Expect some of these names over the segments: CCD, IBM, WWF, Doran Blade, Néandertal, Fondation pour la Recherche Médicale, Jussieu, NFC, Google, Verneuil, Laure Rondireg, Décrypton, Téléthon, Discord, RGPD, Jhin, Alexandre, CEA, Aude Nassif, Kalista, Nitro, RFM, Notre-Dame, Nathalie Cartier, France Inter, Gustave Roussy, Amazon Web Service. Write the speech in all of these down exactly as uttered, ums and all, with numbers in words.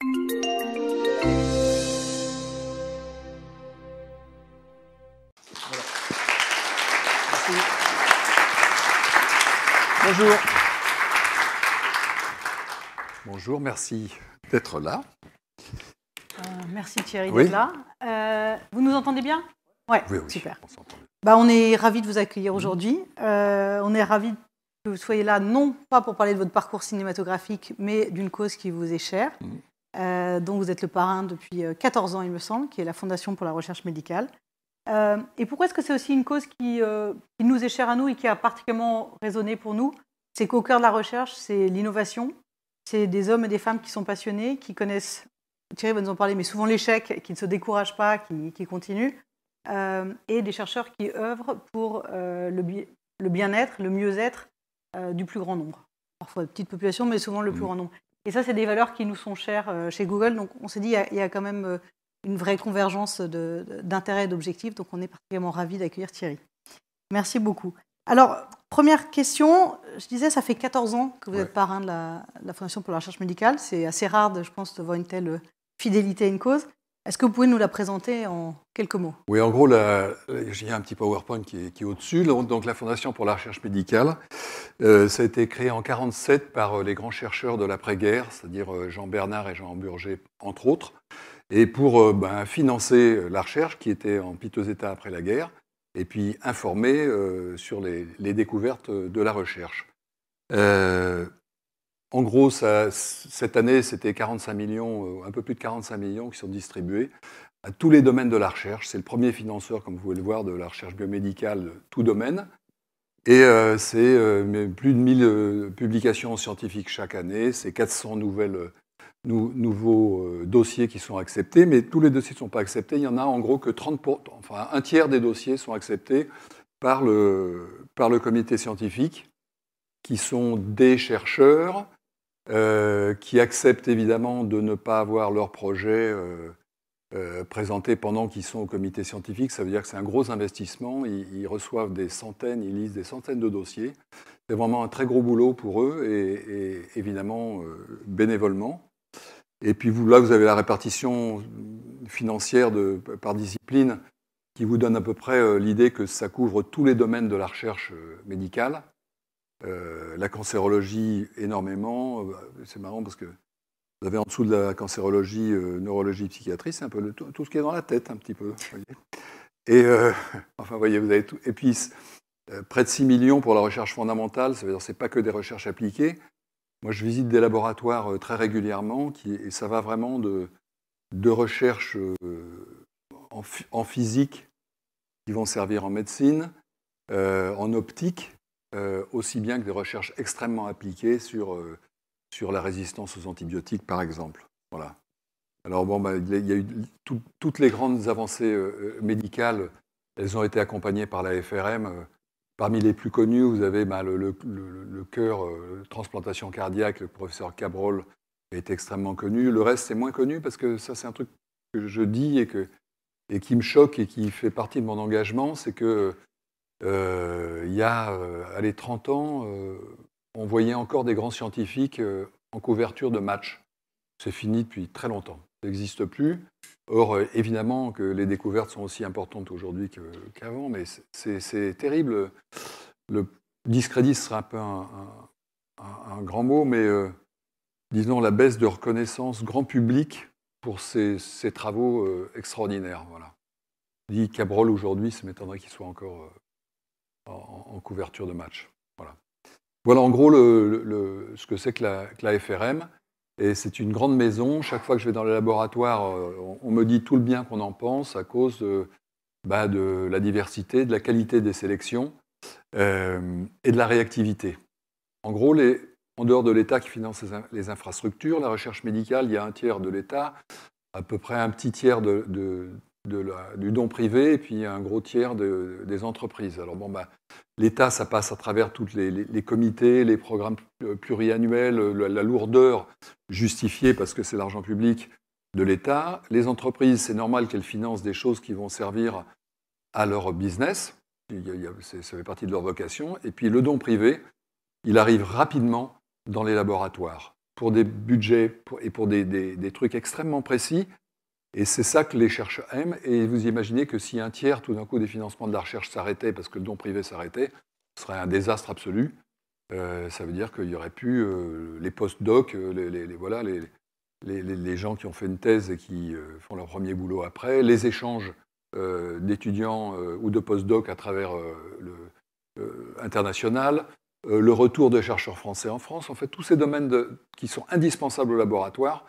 Bonjour. Bonjour, merci d'être là. Euh, merci Thierry oui. d'être là. Euh, vous nous entendez bien ouais, oui, oui, super. On, bah, on est ravis de vous accueillir aujourd'hui. Euh, on est ravis que vous soyez là, non pas pour parler de votre parcours cinématographique, mais d'une cause qui vous est chère, mmh. euh, dont vous êtes le parrain depuis quatorze ans, il me semble, qui est la Fondation pour la Recherche Médicale. Euh, et pourquoi est-ce que c'est aussi une cause qui, euh, qui nous est chère à nous et qui a particulièrement résonné pour nous? C'est qu'au cœur de la recherche, c'est l'innovation, c'est des hommes et des femmes qui sont passionnés, qui connaissent, Thierry va nous en parler, mais souvent l'échec, qui ne se découragent pas, qui, qui continuent, euh, et des chercheurs qui œuvrent pour euh, le, le bien-être, le mieux-être euh, du plus grand nombre. Parfois de petites populations, mais souvent le plus grand nombre. Et ça, c'est des valeurs qui nous sont chères euh, chez Google, donc on s'est dit, il y a, il y a quand même... Euh, une vraie convergence d'intérêts et d'objectifs. Donc, on est particulièrement ravis d'accueillir Thierry. Merci beaucoup. Alors, première question. Je disais, ça fait quatorze ans que vous ouais. êtes parrain de la, de la Fondation pour la Recherche Médicale. C'est assez rare, de, je pense, de voir une telle fidélité à une cause. Est-ce que vous pouvez nous la présenter en quelques mots? Oui, en gros, j'ai un petit PowerPoint qui est, qui est au-dessus. Donc, la Fondation pour la Recherche Médicale, euh, ça a été créé en mille neuf cent quarante-sept par les grands chercheurs de l'après-guerre, c'est-à-dire Jean Bernard et Jean Hamburger, entre autres, et pour ben, financer la recherche qui était en piteux état après la guerre, et puis informer euh, sur les, les découvertes de la recherche. Euh, en gros, ça, cette année, c'était quarante-cinq millions, un peu plus de quarante-cinq millions qui sont distribués à tous les domaines de la recherche. C'est le premier financeur, comme vous pouvez le voir, de la recherche biomédicale, tout domaine. Et euh, c'est euh, plus de mille publications scientifiques chaque année, c'est quatre cents nouvelles nouveaux dossiers qui sont acceptés, mais tous les dossiers ne sont pas acceptés. Il n'y en a en gros que trente pour cent, pour... enfin un tiers des dossiers sont acceptés par le, par le comité scientifique, qui sont des chercheurs, euh, qui acceptent évidemment de ne pas avoir leur projet euh, euh, présenté pendant qu'ils sont au comité scientifique. Ça veut dire que c'est un gros investissement. Ils, ils reçoivent des centaines, ils lisent des centaines de dossiers. C'est vraiment un très gros boulot pour eux, et, et évidemment euh, bénévolement. Et puis vous, là, vous avez la répartition financière de, par discipline qui vous donne à peu près l'idée que ça couvre tous les domaines de la recherche médicale. Euh, la cancérologie, énormément. C'est marrant parce que vous avez en dessous de la cancérologie, euh, neurologie, psychiatrie, c'est un peu le, tout, tout ce qui est dans la tête, un petit peu. Voyez. Et, euh, enfin, voyez, vous avez tout. Et puis, euh, près de six millions pour la recherche fondamentale, ça veut dire que ce n'est pas que des recherches appliquées. Moi, je visite des laboratoires très régulièrement qui, et ça va vraiment de, de recherches en, en physique qui vont servir en médecine, euh, en optique, euh, aussi bien que des recherches extrêmement appliquées sur, euh, sur la résistance aux antibiotiques, par exemple. Voilà. Alors, bon, bah, il y a eu tout, toutes les grandes avancées euh, médicales, elles ont été accompagnées par la F R M. Euh, Parmi les plus connus, vous avez ben, le, le, le, le cœur, euh, transplantation cardiaque, le professeur Cabrol est extrêmement connu. Le reste, c'est moins connu parce que ça, c'est un truc que je dis et, que, et qui me choque et qui fait partie de mon engagement, c'est que euh, il y a euh, allez, trente ans, euh, on voyait encore des grands scientifiques euh, en couverture de match. C'est fini depuis très longtemps, ça n'existe plus. Or, euh, évidemment que les découvertes sont aussi importantes aujourd'hui qu'avant, mais c'est terrible. Le discrédit sera un peu un, un, un grand mot, mais euh, disons la baisse de reconnaissance grand public pour ces, ces travaux euh, extraordinaires. Voilà. Dit Cabrol aujourd'hui, ça m'étonnerait qu'il soit encore euh, en, en couverture de match. Voilà, voilà en gros le, le, ce que c'est que la, que la F R M. Et c'est une grande maison. Chaque fois que je vais dans le laboratoire, on me dit tout le bien qu'on en pense à cause de, bah, de la diversité, de la qualité des sélections euh, et de la réactivité. En gros, les, en dehors de l'État qui finance les infrastructures, la recherche médicale, il y a un tiers de l'État, à peu près un petit tiers de, de, de la, du don privé et puis un gros tiers de, des entreprises. Alors bon, bah, l'État, ça passe à travers tous les, les, les comités, les programmes pluriannuels, la, la lourdeur justifiée parce que c'est l'argent public de l'État. Les entreprises, c'est normal qu'elles financent des choses qui vont servir à leur business. Il y a, il y a, ça fait partie de leur vocation. Et puis le don privé, il arrive rapidement dans les laboratoires. pour des budgets pour, et pour des, des, des trucs extrêmement précis. Et c'est ça que les chercheurs aiment. Et vous imaginez que si un tiers, tout d'un coup, des financements de la recherche s'arrêtait parce que le don privé s'arrêtait, ce serait un désastre absolu. Euh, ça veut dire qu'il y aurait pu euh, les post-docs, les, les, les, voilà, les, les, les gens qui ont fait une thèse et qui euh, font leur premier boulot après, les échanges euh, d'étudiants euh, ou de post-docs à travers euh, le euh, international, euh, le retour de chercheurs français en France. En fait, tous ces domaines de, qui sont indispensables au laboratoire,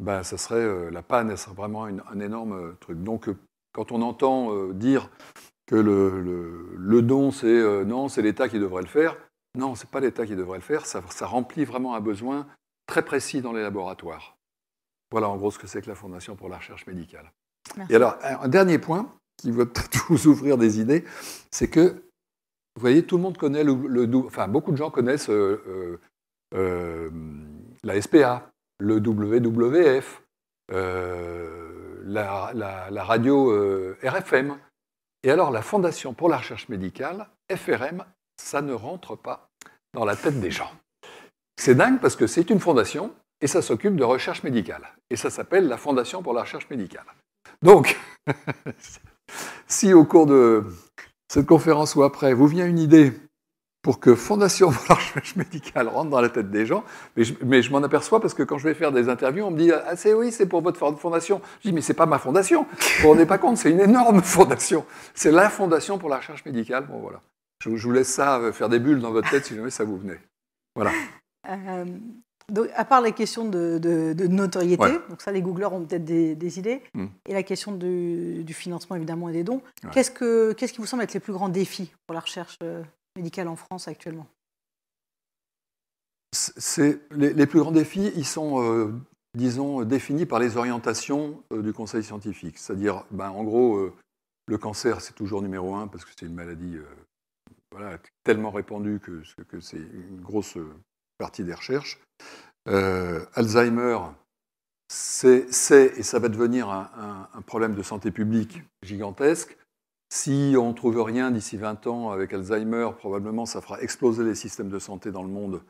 ben, ça serait, euh, la panne, elle serait vraiment une, un énorme truc. Donc, euh, quand on entend euh, dire que le, le, le don, c'est euh, non, c'est l'État qui devrait le faire, non, ce n'est pas l'État qui devrait le faire, ça, ça remplit vraiment un besoin très précis dans les laboratoires. Voilà en gros ce que c'est que la Fondation pour la Recherche Médicale. Merci. Et alors, un, un dernier point, qui va peut-être vous ouvrir des idées, c'est que, vous voyez, tout le monde connaît, le, le, enfin, beaucoup de gens connaissent euh, euh, euh, la S P A, le W W F, euh, la, la, la radio euh, R F M. Et alors, la Fondation pour la Recherche Médicale, F R M, ça ne rentre pas dans la tête des gens. C'est dingue parce que c'est une fondation et ça s'occupe de recherche médicale. Et ça s'appelle la Fondation pour la Recherche Médicale. Donc, si au cours de cette conférence ou après, vous vient une idée pour que Fondation pour la Recherche Médicale rentre dans la tête des gens, mais je, mais je m'en aperçois parce que quand je vais faire des interviews, on me dit « Ah c'est oui, c'est pour votre fondation ». Je dis « Mais c'est pas ma fondation, vous vous rendez pas compte, c'est une énorme fondation. C'est la Fondation pour la Recherche Médicale ». Bon voilà. Je vous laisse ça faire des bulles dans votre tête si jamais ça vous venait. Voilà. Euh, donc, à part la question de, de, de notoriété, ouais. donc ça les googleurs ont peut-être des, des idées, mmh. et la question du, du financement évidemment et des dons, ouais. qu'est-ce que, qu'est-ce qui vous semble être les plus grands défis pour la recherche médicale en France actuellement? C'est, les, les plus grands défis, ils sont, euh, disons, définis par les orientations euh, du Conseil scientifique. C'est-à-dire, ben, en gros, euh, le cancer, c'est toujours numéro un parce que c'est une maladie... Euh, Voilà, tellement répandu que, que c'est une grosse partie des recherches. Euh, Alzheimer, c'est, c'est, et ça va devenir un, un, un problème de santé publique gigantesque. Si on ne trouve rien d'ici vingt ans avec Alzheimer, probablement ça fera exploser les systèmes de santé dans le monde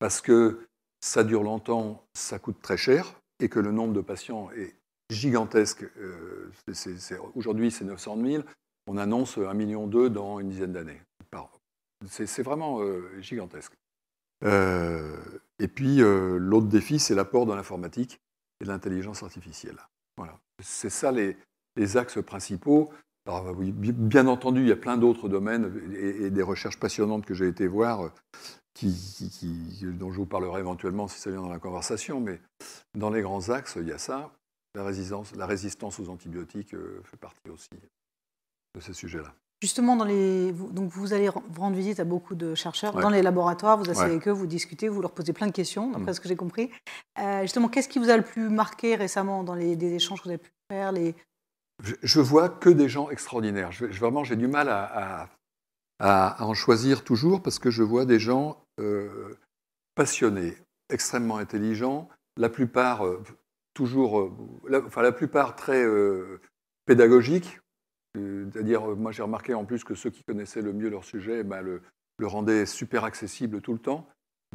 parce que ça dure longtemps, ça coûte très cher et que le nombre de patients est gigantesque. Euh, c'est, c'est, c'est, aujourd'hui, c'est neuf cent mille. On annonce un virgule deux million dans une dizaine d'années. C'est, c'est vraiment euh, gigantesque. Euh, et puis, euh, l'autre défi, c'est l'apport de l'informatique et de l'intelligence artificielle. Voilà. C'est ça les, les axes principaux. Alors, oui, bien entendu, il y a plein d'autres domaines et, et des recherches passionnantes que j'ai été voir, qui, qui, qui, dont je vous parlerai éventuellement si ça vient dans la conversation, mais dans les grands axes, il y a ça. La résistance, la résistance aux antibiotiques euh, fait partie aussi de ces sujets-là. Justement, dans les... Donc vous allez rendre visite à beaucoup de chercheurs ouais. dans les laboratoires, vous asseyez ouais. avec eux, vous discutez, vous leur posez plein de questions, d'après mmh. ce que j'ai compris. Euh, justement, qu'est-ce qui vous a le plus marqué récemment dans les, les échanges que vous avez pu faire les... je, je vois que des gens extraordinaires. Je, je, vraiment, j'ai du mal à, à, à en choisir toujours parce que je vois des gens euh, passionnés, extrêmement intelligents, la plupart, euh, toujours, euh, la, enfin, la plupart très euh, pédagogiques. C'est-à-dire, moi j'ai remarqué en plus que ceux qui connaissaient le mieux leur sujet ben, le, le rendaient super accessible tout le temps.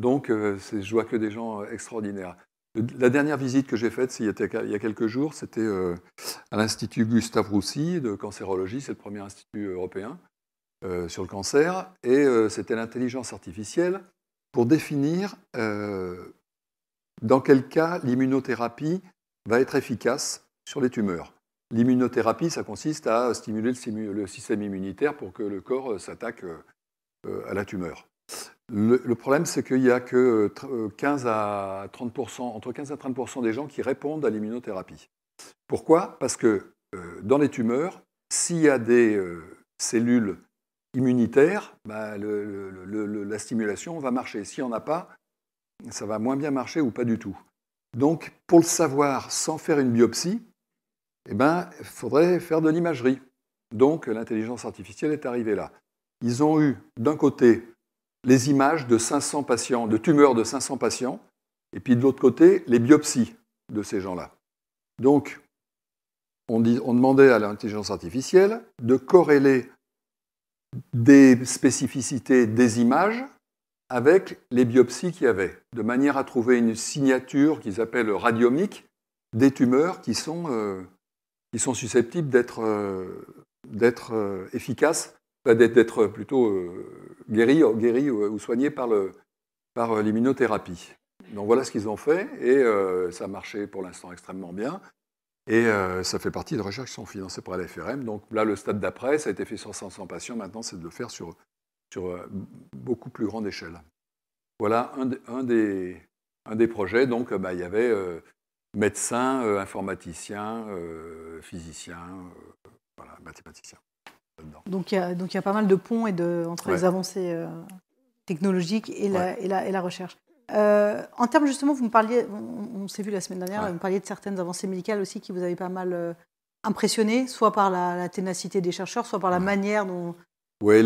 Donc, euh, c'est, je vois que des gens extraordinaires. La dernière visite que j'ai faite, il y a, il y a quelques jours, c'était euh, à l'Institut Gustave Roussy de cancérologie, c'est le premier institut européen euh, sur le cancer, et euh, c'était l'intelligence artificielle pour définir euh, dans quel cas l'immunothérapie va être efficace sur les tumeurs. L'immunothérapie, ça consiste à stimuler le système immunitaire pour que le corps s'attaque à la tumeur. Le problème, c'est qu'il n'y a que quinze à trente pour cent, entre quinze à trente pour cent des gens qui répondent à l'immunothérapie. Pourquoi ? Parce que dans les tumeurs, s'il y a des cellules immunitaires, bah, le, le, le, la stimulation va marcher. S'il n'y en a pas, ça va moins bien marcher ou pas du tout. Donc, pour le savoir sans faire une biopsie, eh ben, il faudrait faire de l'imagerie. Donc, l'intelligence artificielle est arrivée là. Ils ont eu, d'un côté, les images de cinq cents patients, de tumeurs de cinq cents patients, et puis de l'autre côté, les biopsies de ces gens-là. Donc, on, dit, on demandait à l'intelligence artificielle de corréler des spécificités des images avec les biopsies qu'il y avait, de manière à trouver une signature qu'ils appellent radiomique des tumeurs qui sont, euh, qui sont susceptibles d'être euh, d'être euh, efficaces, d'être plutôt euh, guéries guéri, ou, ou soignées par le, par l'immunothérapie. Donc voilà ce qu'ils ont fait, et euh, ça a marché pour l'instant extrêmement bien. Et euh, ça fait partie de recherches qui sont financées par la F R M. Donc là, le stade d'après, ça a été fait sur cinq cents patients. Maintenant, c'est de le faire sur, sur euh, beaucoup plus grande échelle. Voilà un, de, un, des, un des projets. Donc, bah, il y avait euh, médecins, euh, informaticiens, euh, physiciens, euh, voilà, mathématiciens. Donc il, y a, donc, il y a pas mal de ponts et de, entre ouais. les avancées euh, technologiques et la, ouais. et la, et la recherche. Euh, en termes, justement, vous me parliez, on, on s'est vu la semaine dernière, ouais. vous me parliez de certaines avancées médicales aussi qui vous avaient pas mal euh, impressionné, soit par la, la ténacité des chercheurs, soit par la ouais. manière dont... Oui,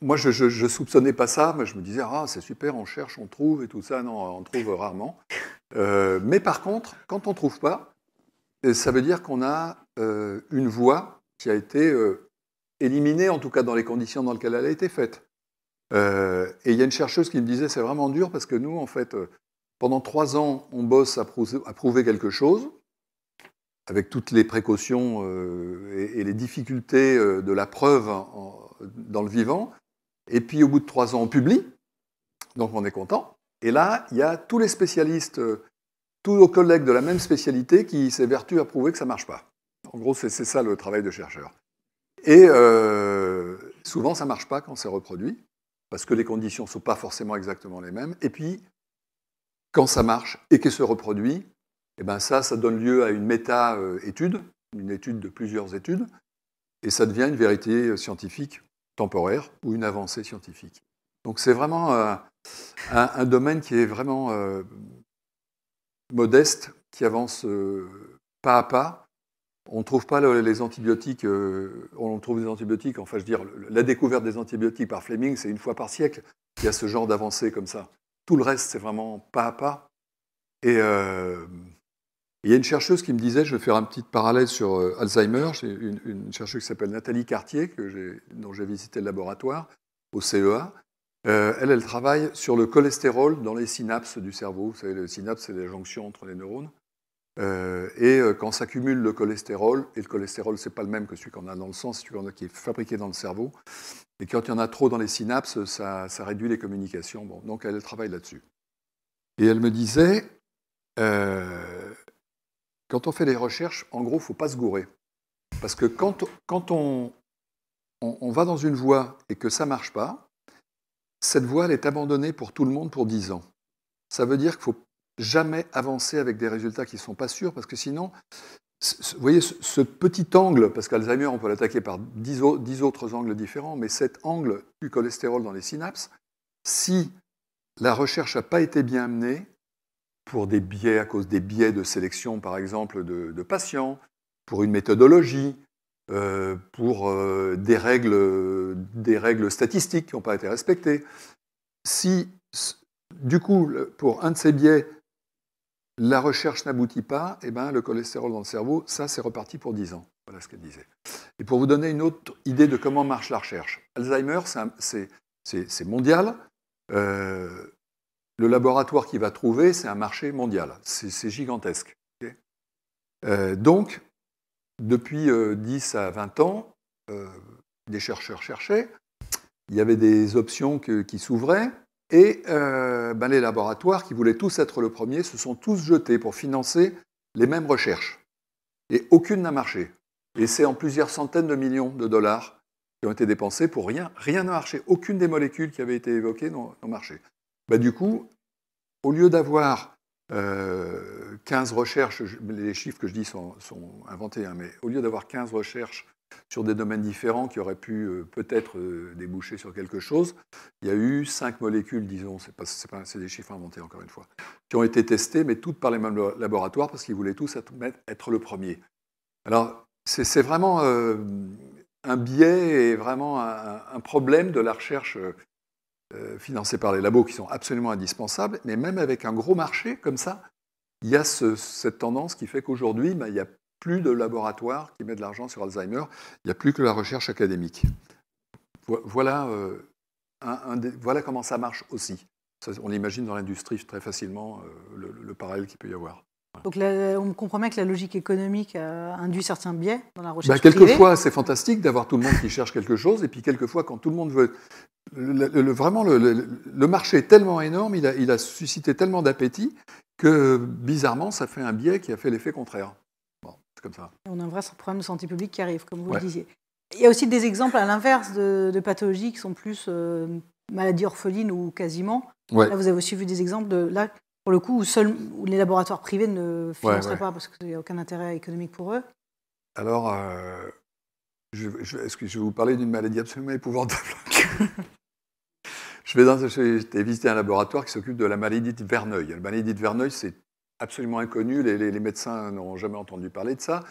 moi, je ne soupçonnais pas ça, mais je me disais, ah, c'est super, on cherche, on trouve, et tout ça. Non, on trouve rarement. Euh, mais par contre, quand on ne trouve pas, ça veut dire qu'on a euh, une voie qui a été euh, éliminée, en tout cas dans les conditions dans lesquelles elle a été faite. Euh, et il y a une chercheuse qui me disait, c'est vraiment dur parce que nous, en fait, euh, pendant trois ans, on bosse à, prou- à prouver quelque chose, avec toutes les précautions euh, et, et les difficultés euh, de la preuve en, dans le vivant. Et puis, au bout de trois ans, on publie, donc on est content. Et là, il y a tous les spécialistes, euh, tous nos collègues de la même spécialité qui s'évertuent à prouver que ça ne marche pas. En gros, c'est, c'est ça le travail de chercheur. Et euh, souvent, ça ne marche pas quand c'est reproduit, parce que les conditions ne sont pas forcément exactement les mêmes. Et puis, quand ça marche et qu'elle se reproduit, eh ben ça, ça donne lieu à une méta-étude, une étude de plusieurs études, et ça devient une vérité scientifique temporaire ou une avancée scientifique. Donc c'est vraiment euh, un, un domaine qui est vraiment euh, modeste, qui avance euh, pas à pas. On trouve pas les antibiotiques, euh, on trouve des antibiotiques, enfin je veux dire, la découverte des antibiotiques par Fleming, c'est une fois par siècle qu'il y a ce genre d'avancée comme ça. Tout le reste, c'est vraiment pas à pas. Et euh, il y a une chercheuse qui me disait, je vais faire un petit parallèle sur euh, Alzheimer, j'ai une, une chercheuse qui s'appelle Nathalie Cartier, que j'ai, dont j'ai visité le laboratoire au C E A. Euh, elle, elle travaille sur le cholestérol dans les synapses du cerveau. Vous savez, les synapses, c'est les jonctions entre les neurones. Euh, et euh, quand s'accumule le cholestérol, et le cholestérol, c'est pas le même que celui qu'on a dans le sang, c'est celui qui est fabriqué dans le cerveau, et quand il y en a trop dans les synapses, ça, ça réduit les communications. Bon, donc elle travaille là-dessus. Et elle me disait, euh, quand on fait des recherches, en gros, il ne faut pas se gourer. Parce que quand, quand on, on, on va dans une voie et que ça ne marche pas, cette voie, elle est abandonnée pour tout le monde pour dix ans. Ça veut dire qu'il faut jamais avancer avec des résultats qui ne sont pas sûrs, parce que sinon, vous voyez, ce, ce petit angle, parce qu'Alzheimer, on peut l'attaquer par dix autres angles différents, mais cet angle du cholestérol dans les synapses, si la recherche n'a pas été bien menée, pour des biais, à cause des biais de sélection, par exemple, de, de patients, pour une méthodologie, euh, pour euh, des, règles, des règles statistiques qui n'ont pas été respectées, si, du coup, pour un de ces biais, la recherche n'aboutit pas, eh ben, le cholestérol dans le cerveau, ça, c'est reparti pour dix ans. Voilà ce qu'elle disait. Et pour vous donner une autre idée de comment marche la recherche, Alzheimer, c'est, un, c'est, c'est, c'est mondial. Euh, le laboratoire qui va trouver, c'est un marché mondial. C'est, c'est gigantesque. Okay euh, donc, depuis euh, dix à vingt ans, euh, des chercheurs cherchaient. Il y avait des options que, qui s'ouvraient. Et euh, ben les laboratoires qui voulaient tous être le premier se sont tous jetés pour financer les mêmes recherches. Et aucune n'a marché. Et c'est en plusieurs centaines de millions de dollars qui ont été dépensés pour rien. Rien n'a marché. Aucune des molécules qui avaient été évoquées n'ont, n'ont marché. Ben du coup, au lieu d'avoir euh, quinze recherches, les chiffres que je dis sont, sont inventés, hein, mais au lieu d'avoir quinze recherches sur des domaines différents qui auraient pu euh, peut-être euh, déboucher sur quelque chose. Il y a eu cinq molécules, disons, c'est, pas, c'est, pas, c'est des chiffres inventés encore une fois, qui ont été testées, mais toutes par les mêmes laboratoires, parce qu'ils voulaient tous être, être le premier. Alors, c'est, c'est vraiment euh, un biais et vraiment un, un problème de la recherche euh, financée par les labos qui sont absolument indispensables, mais même avec un gros marché comme ça, il y a ce, cette tendance qui fait qu'aujourd'hui, ben, il y a plus de laboratoires qui mettent de l'argent sur Alzheimer, il n'y a plus que la recherche académique. Voilà, euh, un, un, voilà comment ça marche aussi. Ça, on l'imagine dans l'industrie très facilement, euh, le, le parallèle qu'il peut y avoir. Voilà. Donc la, on comprend bien que la logique économique euh, induit certains biais dans la recherche privée. Ben, quelquefois, c'est fantastique d'avoir tout le monde qui cherche quelque chose, et puis quelquefois, quand tout le monde veut... Le, le, vraiment, le, le, le marché est tellement énorme, il a, il a suscité tellement d'appétit, que bizarrement, ça fait un biais qui a fait l'effet contraire. Bon, c'est comme ça. On a un vrai problème de santé publique qui arrive, comme vous ouais. le disiez. Il y a aussi des exemples à l'inverse de, de pathologies qui sont plus euh, maladies orphelines ou quasiment. Ouais. Là, vous avez aussi vu des exemples de... Là, pour le coup, où, seul, où les laboratoires privés ne financeraient ouais, ouais. pas parce qu'il n'y a aucun intérêt économique pour eux. Alors, euh, je, je, est-ce que je vais vous parler d'une maladie absolument épouvantable. Je vais dans, j'ai visité un laboratoire qui s'occupe de la maladie de Verneuil. La maladie de Verneuil, c'est absolument inconnu. Les, les, les médecins n'ont jamais entendu parler de ça.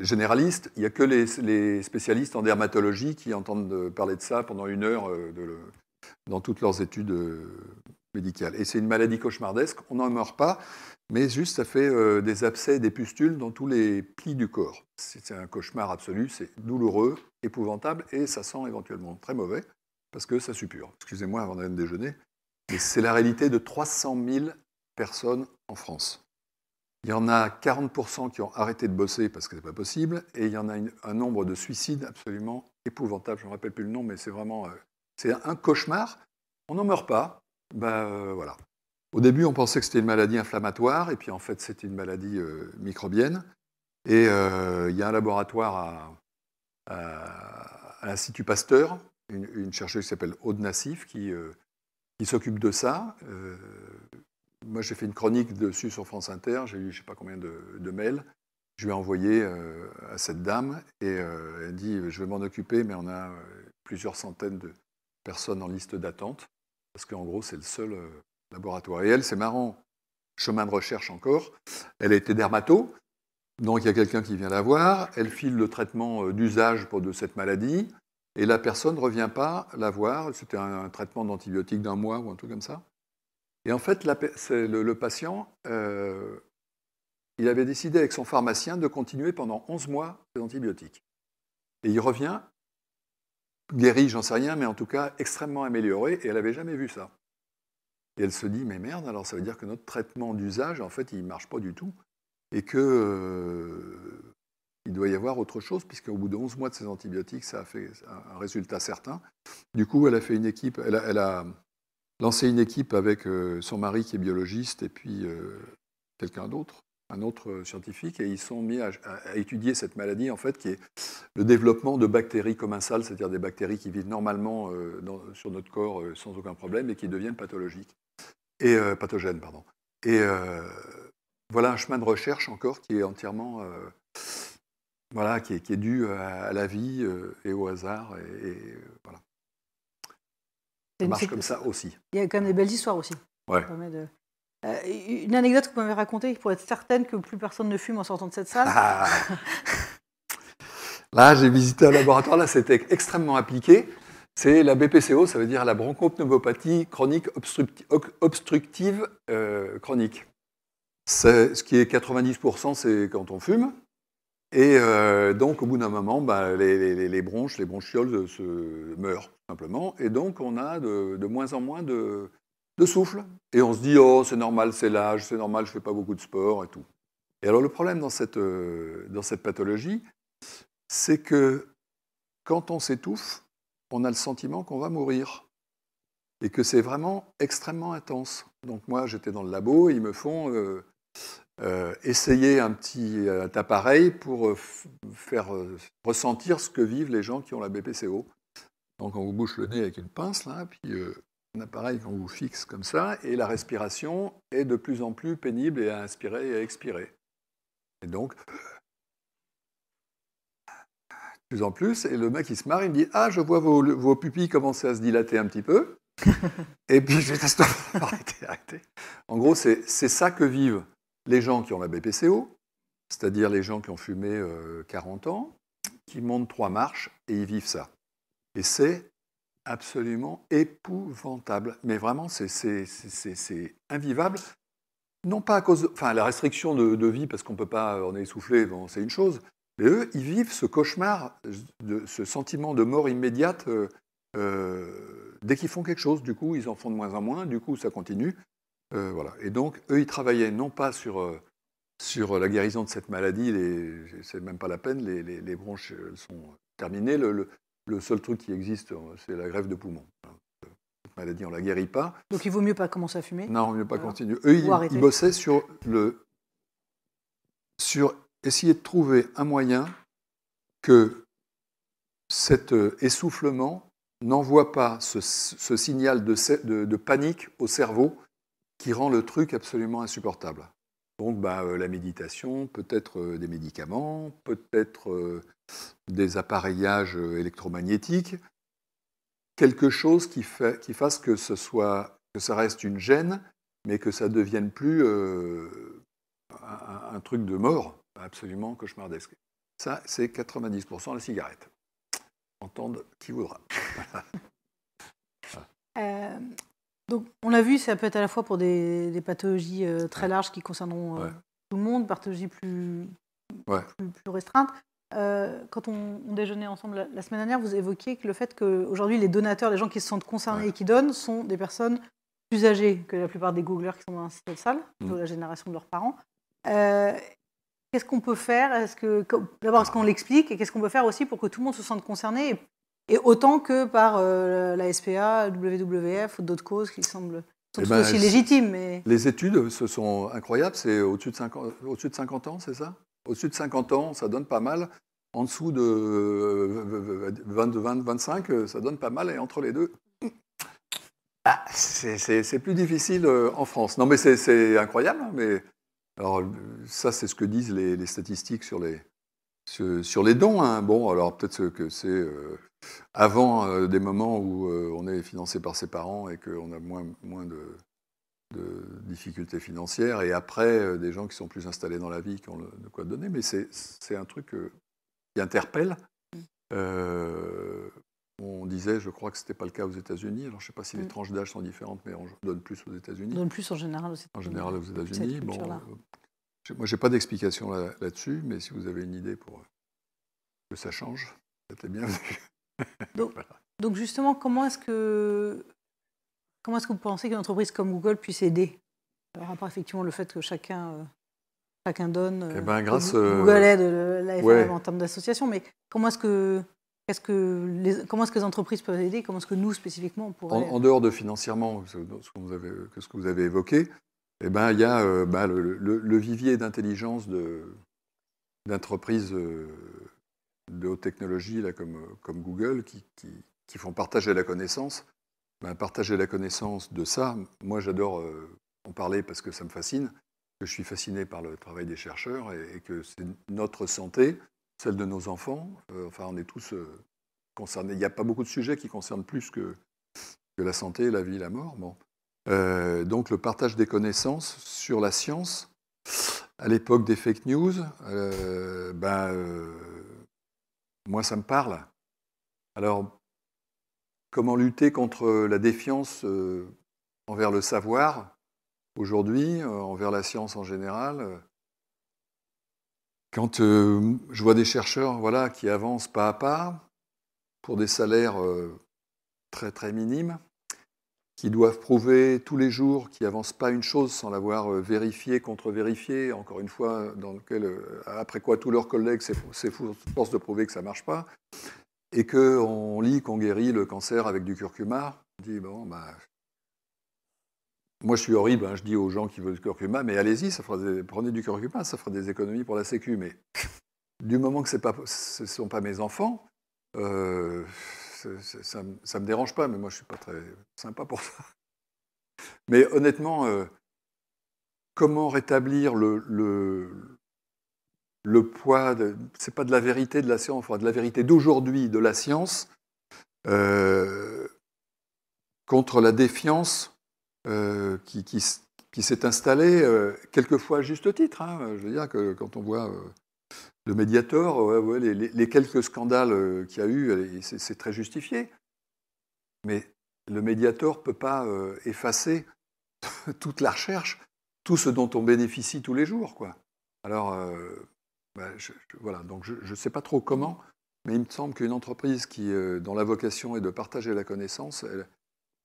Généralistes, il n'y a que les, les spécialistes en dermatologie qui entendent parler de ça pendant une heure de le, dans toutes leurs études médicales. Et c'est une maladie cauchemardesque, on n'en meurt pas, mais juste ça fait euh, des abcès, des pustules dans tous les plis du corps. C'est un cauchemar absolu, c'est douloureux, épouvantable, et ça sent éventuellement très mauvais, parce que ça suppure. Excusez-moi avant d'aller me déjeuner, mais c'est la réalité de trois cent mille personnes en France. Il y en a quarante pour cent qui ont arrêté de bosser parce que ce n'est pas possible, et il y en a une, un nombre de suicides absolument épouvantable, je ne me rappelle plus le nom, mais c'est vraiment... Euh, c'est un cauchemar, on n'en meurt pas. Ben, euh, voilà. Au début, on pensait que c'était une maladie inflammatoire, et puis en fait, c'était une maladie euh, microbienne. Et il euh, y a un laboratoire à, à, à l'Institut Pasteur, une, une chercheuse qui s'appelle Aude Nassif, qui, euh, qui s'occupe de ça. Euh, moi, j'ai fait une chronique dessus sur France Inter, j'ai eu je ne sais pas combien de, de mails. Je lui ai envoyé euh, à cette dame, et euh, elle dit « Je vais m'en occuper, mais on a euh, plusieurs centaines de personnes en liste d'attente. » Parce qu'en gros, c'est le seul euh, laboratoire. Et elle, c'est marrant, chemin de recherche encore. Elle était dermato, donc il y a quelqu'un qui vient la voir, elle file le traitement euh, d'usage pour de cette maladie, et la personne ne revient pas la voir. C'était un, un traitement d'antibiotiques d'un mois ou un truc comme ça. Et en fait, la, c'est le, le patient, euh, il avait décidé avec son pharmacien de continuer pendant onze mois les antibiotiques. Et il revient... guérie, j'en sais rien, mais en tout cas extrêmement améliorée, et elle n'avait jamais vu ça. Et elle se dit, mais merde, alors ça veut dire que notre traitement d'usage, en fait, il ne marche pas du tout, et que euh, il doit y avoir autre chose, puisqu'au bout de onze mois de ces antibiotiques, ça a fait un résultat certain. Du coup, elle a fait une équipe, elle a, elle a lancé une équipe avec euh, son mari qui est biologiste, et puis euh, quelqu'un d'autre, un autre scientifique, et ils sont mis à, à, à étudier cette maladie, en fait, qui est le développement de bactéries commensales, c'est-à-dire des bactéries qui vivent normalement euh, dans, sur notre corps euh, sans aucun problème et qui deviennent pathologiques, et euh, pathogènes, pardon. Et euh, voilà un chemin de recherche encore qui est entièrement, euh, voilà, qui est, qui est dû à, à la vie euh, et au hasard, et, et euh, voilà. Ça marche comme ça aussi. Il y a quand même des belles histoires aussi. Ouais. Ça permet de... Euh, une anecdote que vous m'avez racontée, pour être certaine que plus personne ne fume en sortant de cette salle. Ah. Là, j'ai visité un laboratoire, là, c'était extrêmement appliqué. C'est la B P C O, ça veut dire la bronchopneumopathie chronique obstructi- obstructive euh, chronique. C'est, ce qui est quatre-vingt-dix pour cent, c'est quand on fume. Et euh, donc, au bout d'un moment, bah, les, les, les bronches, les bronchioles se meurent, tout simplement. Et donc, on a de, de moins en moins de... de souffle, et on se dit « Oh, c'est normal, c'est l'âge, c'est normal, je ne fais pas beaucoup de sport, et tout. » Et alors, le problème dans cette, euh, dans cette pathologie, c'est que quand on s'étouffe, on a le sentiment qu'on va mourir, et que c'est vraiment extrêmement intense. Donc moi, j'étais dans le labo, et ils me font euh, euh, essayer un petit euh, appareil pour euh, f- faire euh, ressentir ce que vivent les gens qui ont la B P C O. Donc on vous bouche le nez avec une pince, là, puis... Euh, un appareil qu'on vous fixe comme ça, et la respiration est de plus en plus pénible et à inspirer et à expirer. Et donc, de plus en plus, et le mec il se marre, il me dit « Ah, je vois vos, vos pupilles commencer à se dilater un petit peu, et puis je vais t'as... arrêtez, arrêtez. » En gros, c'est, c'est ça que vivent les gens qui ont la B P C O, c'est-à-dire les gens qui ont fumé euh, quarante ans, qui montent trois marches, et ils vivent ça. Et c'est absolument épouvantable, mais vraiment c'est, c'est, c'est, c'est invivable, non pas à cause de, enfin la restriction de, de vie parce qu'on ne peut pas en essouffler, bon, c'est une chose, mais eux ils vivent ce cauchemar, de, ce sentiment de mort immédiate euh, Euh, dès qu'ils font quelque chose, du coup, ils en font de moins en moins, du coup, ça continue. Euh, voilà. Et donc, eux, ils travaillaient non pas sur, euh, sur la guérison de cette maladie, c'est même pas la peine, les, les, les bronches elles sont terminées. Le, le, le seul truc qui existe, c'est la grève de poumon. Cette maladie, on ne la guérit pas. Donc, il vaut mieux pas commencer à fumer? Non, il vaut mieux pas continuer. Eux, ils, ils bossaient sur, le, sur essayer de trouver un moyen que cet essoufflement n'envoie pas ce, ce signal de, de, de panique au cerveau qui rend le truc absolument insupportable. Donc bah, euh, la méditation, peut-être euh, des médicaments, peut-être euh, des appareillages électromagnétiques, quelque chose qui, fait, qui fasse que, ce soit, que ça reste une gêne, mais que ça ne devienne plus euh, un, un truc de mort absolument cauchemardesque. Ça, c'est quatre-vingt-dix pour cent de la cigarette. Entendre qui voudra. euh, donc, on l'a vu, ça peut être à la fois pour des, des pathologies euh, très larges qui concerneront euh, ouais. tout le monde, pathologies plus, ouais. plus, plus restreintes. Euh, quand on, on déjeunait ensemble la, la semaine dernière, vous évoquiez que le fait qu'aujourd'hui, les donateurs, les gens qui se sentent concernés ouais. et qui donnent, sont des personnes plus âgées que la plupart des googleurs qui sont dans cette salle, mmh. de la génération de leurs parents. Euh, Qu'est-ce qu'on peut faire? D'abord, est-ce qu'on l'explique? Et qu'est-ce qu'on peut faire aussi pour que tout le monde se sente concerné? Et autant que par euh, la S P A, W W F ou d'autres causes qui semblent sont eh ben, aussi légitimes. Mais... Les études, ce sont incroyables. C'est au-dessus de cinquante, au-dessus de cinquante ans, c'est ça? Au-dessus de cinquante ans, ça donne pas mal. En dessous de euh, vingt, vingt, vingt-cinq, ça donne pas mal. Et entre les deux, ah, c'est plus difficile en France. Non, mais c'est incroyable, mais... Alors, ça, c'est ce que disent les, les statistiques sur les, sur, sur les dons. Hein. Bon, alors peut-être que c'est euh, avant euh, des moments où euh, on est financé par ses parents et qu'on a moins, moins de, de difficultés financières, et après, euh, des gens qui sont plus installés dans la vie, qui ont le, de quoi donner. Mais c'est un truc euh, qui interpelle. Euh, on disait, je crois que ce n'était pas le cas aux États-Unis. Alors, je ne sais pas si les tranches d'âge sont différentes, mais on donne plus aux États-Unis. On donne plus en général aux États-Unis. En général aux États-Unis. Bon, euh, moi, je n'ai pas d'explication là, là-dessus, mais si vous avez une idée pour euh, que ça change, c'était bien. donc, voilà. donc, justement, comment est-ce que comment est-ce que vous pensez qu'une entreprise comme Google puisse aider? Alors, à part effectivement le fait que chacun, euh, chacun donne. Euh, eh ben, grâce, euh, Google aide euh, la F M ouais. en termes d'association, mais comment est-ce que Est-ce que les, comment est-ce que les entreprises peuvent aider? Comment est-ce que nous, spécifiquement, on pourrait... En, en dehors de financièrement, ce que vous avez, ce que vous avez évoqué, eh ben, il y a euh, ben, le, le, le vivier d'intelligence d'entreprises de, de haute technologie, là, comme, comme Google, qui, qui, qui font partager la connaissance. Ben, partager la connaissance de ça, moi j'adore euh, en parler parce que ça me fascine, que je suis fasciné par le travail des chercheurs et, et que c'est notre santé... Celle de nos enfants, euh, enfin on est tous euh, concernés. Il n'y a pas beaucoup de sujets qui concernent plus que, que la santé, la vie, la mort. Bon. Euh, donc le partage des connaissances sur la science, à l'époque des fake news, euh, ben, euh, moi ça me parle. Alors, comment lutter contre la défiance euh, envers le savoir aujourd'hui, euh, envers la science en général euh, Quand euh, je vois des chercheurs voilà, qui avancent pas à pas pour des salaires euh, très très minimes, qui doivent prouver tous les jours qu'ils n'avancent pas une chose sans l'avoir euh, vérifiée, contre-vérifiée, encore une fois, dans lequel, euh, après quoi tous leurs collègues s'efforcent de prouver que ça ne marche pas, et qu'on lit qu'on guérit le cancer avec du curcuma, on dit bon, bah, moi, je suis horrible, hein, je dis aux gens qui veulent du curcuma, mais allez-y, des... prenez du curcuma, ça fera des économies pour la sécu. Mais du moment que pas... ce ne sont pas mes enfants, euh... ça ne me dérange pas, mais moi, je ne suis pas très sympa pour ça. Mais honnêtement, euh... comment rétablir le, le... le poids de... Ce n'est pas de la vérité de la science, enfin, de la vérité d'aujourd'hui de la science euh... contre la défiance Euh, qui, qui, qui s'est installé euh, quelquefois à juste titre. Hein. Je veux dire que quand on voit euh, le Mediator, ouais, ouais, les, les, les quelques scandales euh, qu'il y a eu, c'est très justifié. Mais le Mediator ne peut pas euh, effacer toute la recherche, tout ce dont on bénéficie tous les jours, quoi. Alors, euh, ben, je, je, voilà, donc je ne sais pas trop comment, mais il me semble qu'une entreprise qui, euh, dont la vocation est de partager la connaissance, elle,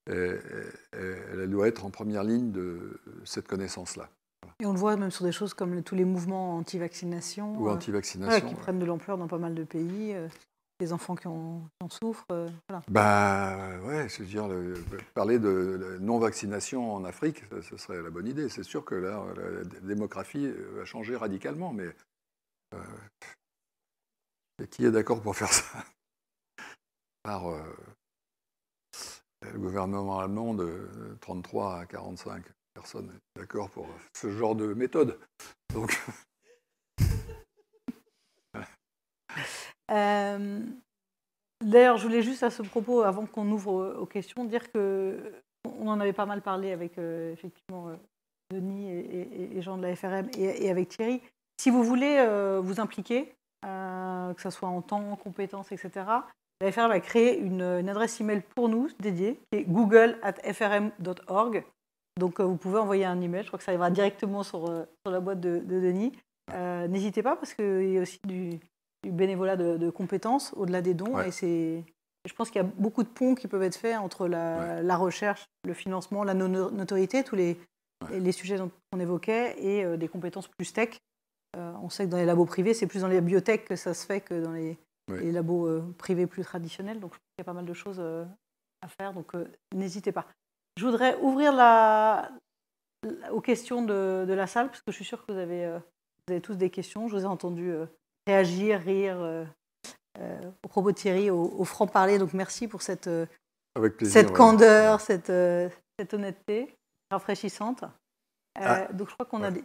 elle, elle doit être en première ligne de cette connaissance-là. Voilà. Et on le voit même sur des choses comme le, tous les mouvements anti-vaccination, Ou anti-vaccination, euh, ouais, qui ouais. prennent de l'ampleur dans pas mal de pays, euh, les enfants qui en, qui en souffrent. Euh, voilà. Bah, ouais, je veux dire, le, parler de la non-vaccination en Afrique, ce serait la bonne idée. C'est sûr que là, la démographie va changer radicalement, mais... Euh, Et qui est d'accord pour faire ça? Par euh, le gouvernement allemand de trente-trois à quarante-cinq personnes d'accord pour ce genre de méthode. Donc, voilà. euh, D'ailleurs, je voulais juste à ce propos, avant qu'on ouvre aux questions, dire que on en avait pas mal parlé avec euh, effectivement euh, Denis et, et, et Jean de la F R M et, et avec Thierry. Si vous voulez euh, vous impliquer, Euh, que ce soit en temps, en compétences, et cetera. La F R M a créé une, une adresse email pour nous dédiée, qui est google at f r m dot org. Donc euh, vous pouvez envoyer un email, je crois que ça arrivera directement sur, euh, sur la boîte de, de Denis. Euh, N'hésitez pas, parce qu'il y a aussi du, du bénévolat de, de compétences, au-delà des dons. Ouais. Et je pense qu'il y a beaucoup de ponts qui peuvent être faits entre la, ouais. la recherche, le financement, la notoriété, tous les, ouais. les sujets qu'on évoquait, et euh, des compétences plus tech. Euh, on sait que dans les labos privés, c'est plus dans les biotech que ça se fait que dans les, oui. les labos euh, privés plus traditionnels. Donc, je pense qu'il y a pas mal de choses euh, à faire. Donc, euh, n'hésitez pas. Je voudrais ouvrir la, la, aux questions de, de la salle, parce que je suis sûre que vous avez, euh, vous avez tous des questions. Je vous ai entendu euh, réagir, rire euh, euh, au propos de Thierry, au, au franc-parler. Donc, merci pour cette, euh, Avec plaisir, cette ouais. candeur, ouais. Cette, euh, cette honnêteté rafraîchissante. Euh, ah. Donc, je crois qu'on ouais. a des...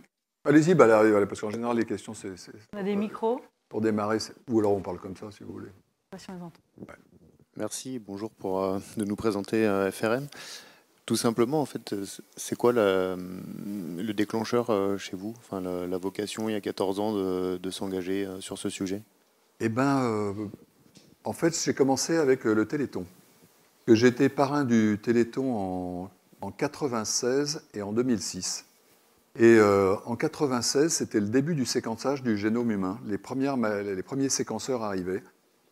Allez-y, bah là, parce qu'en général, les questions, c'est... On a des micros. Pour démarrer, ou alors on parle comme ça, si vous voulez. Merci, bonjour pour euh, de nous présenter euh, F R M. Tout simplement, en fait, c'est quoi la, le déclencheur euh, chez vous, enfin, la, la vocation, il y a quatorze ans, de, de s'engager euh, sur ce sujet? Eh bien, euh, en fait, j'ai commencé avec euh, le Téléthon. J'étais parrain du Téléthon en mille neuf cent quatre-vingt-seize et en deux mille six. Et euh, en mille neuf cent quatre-vingt-seize, c'était le début du séquençage du génome humain. Les, premières, les premiers séquenceurs arrivaient.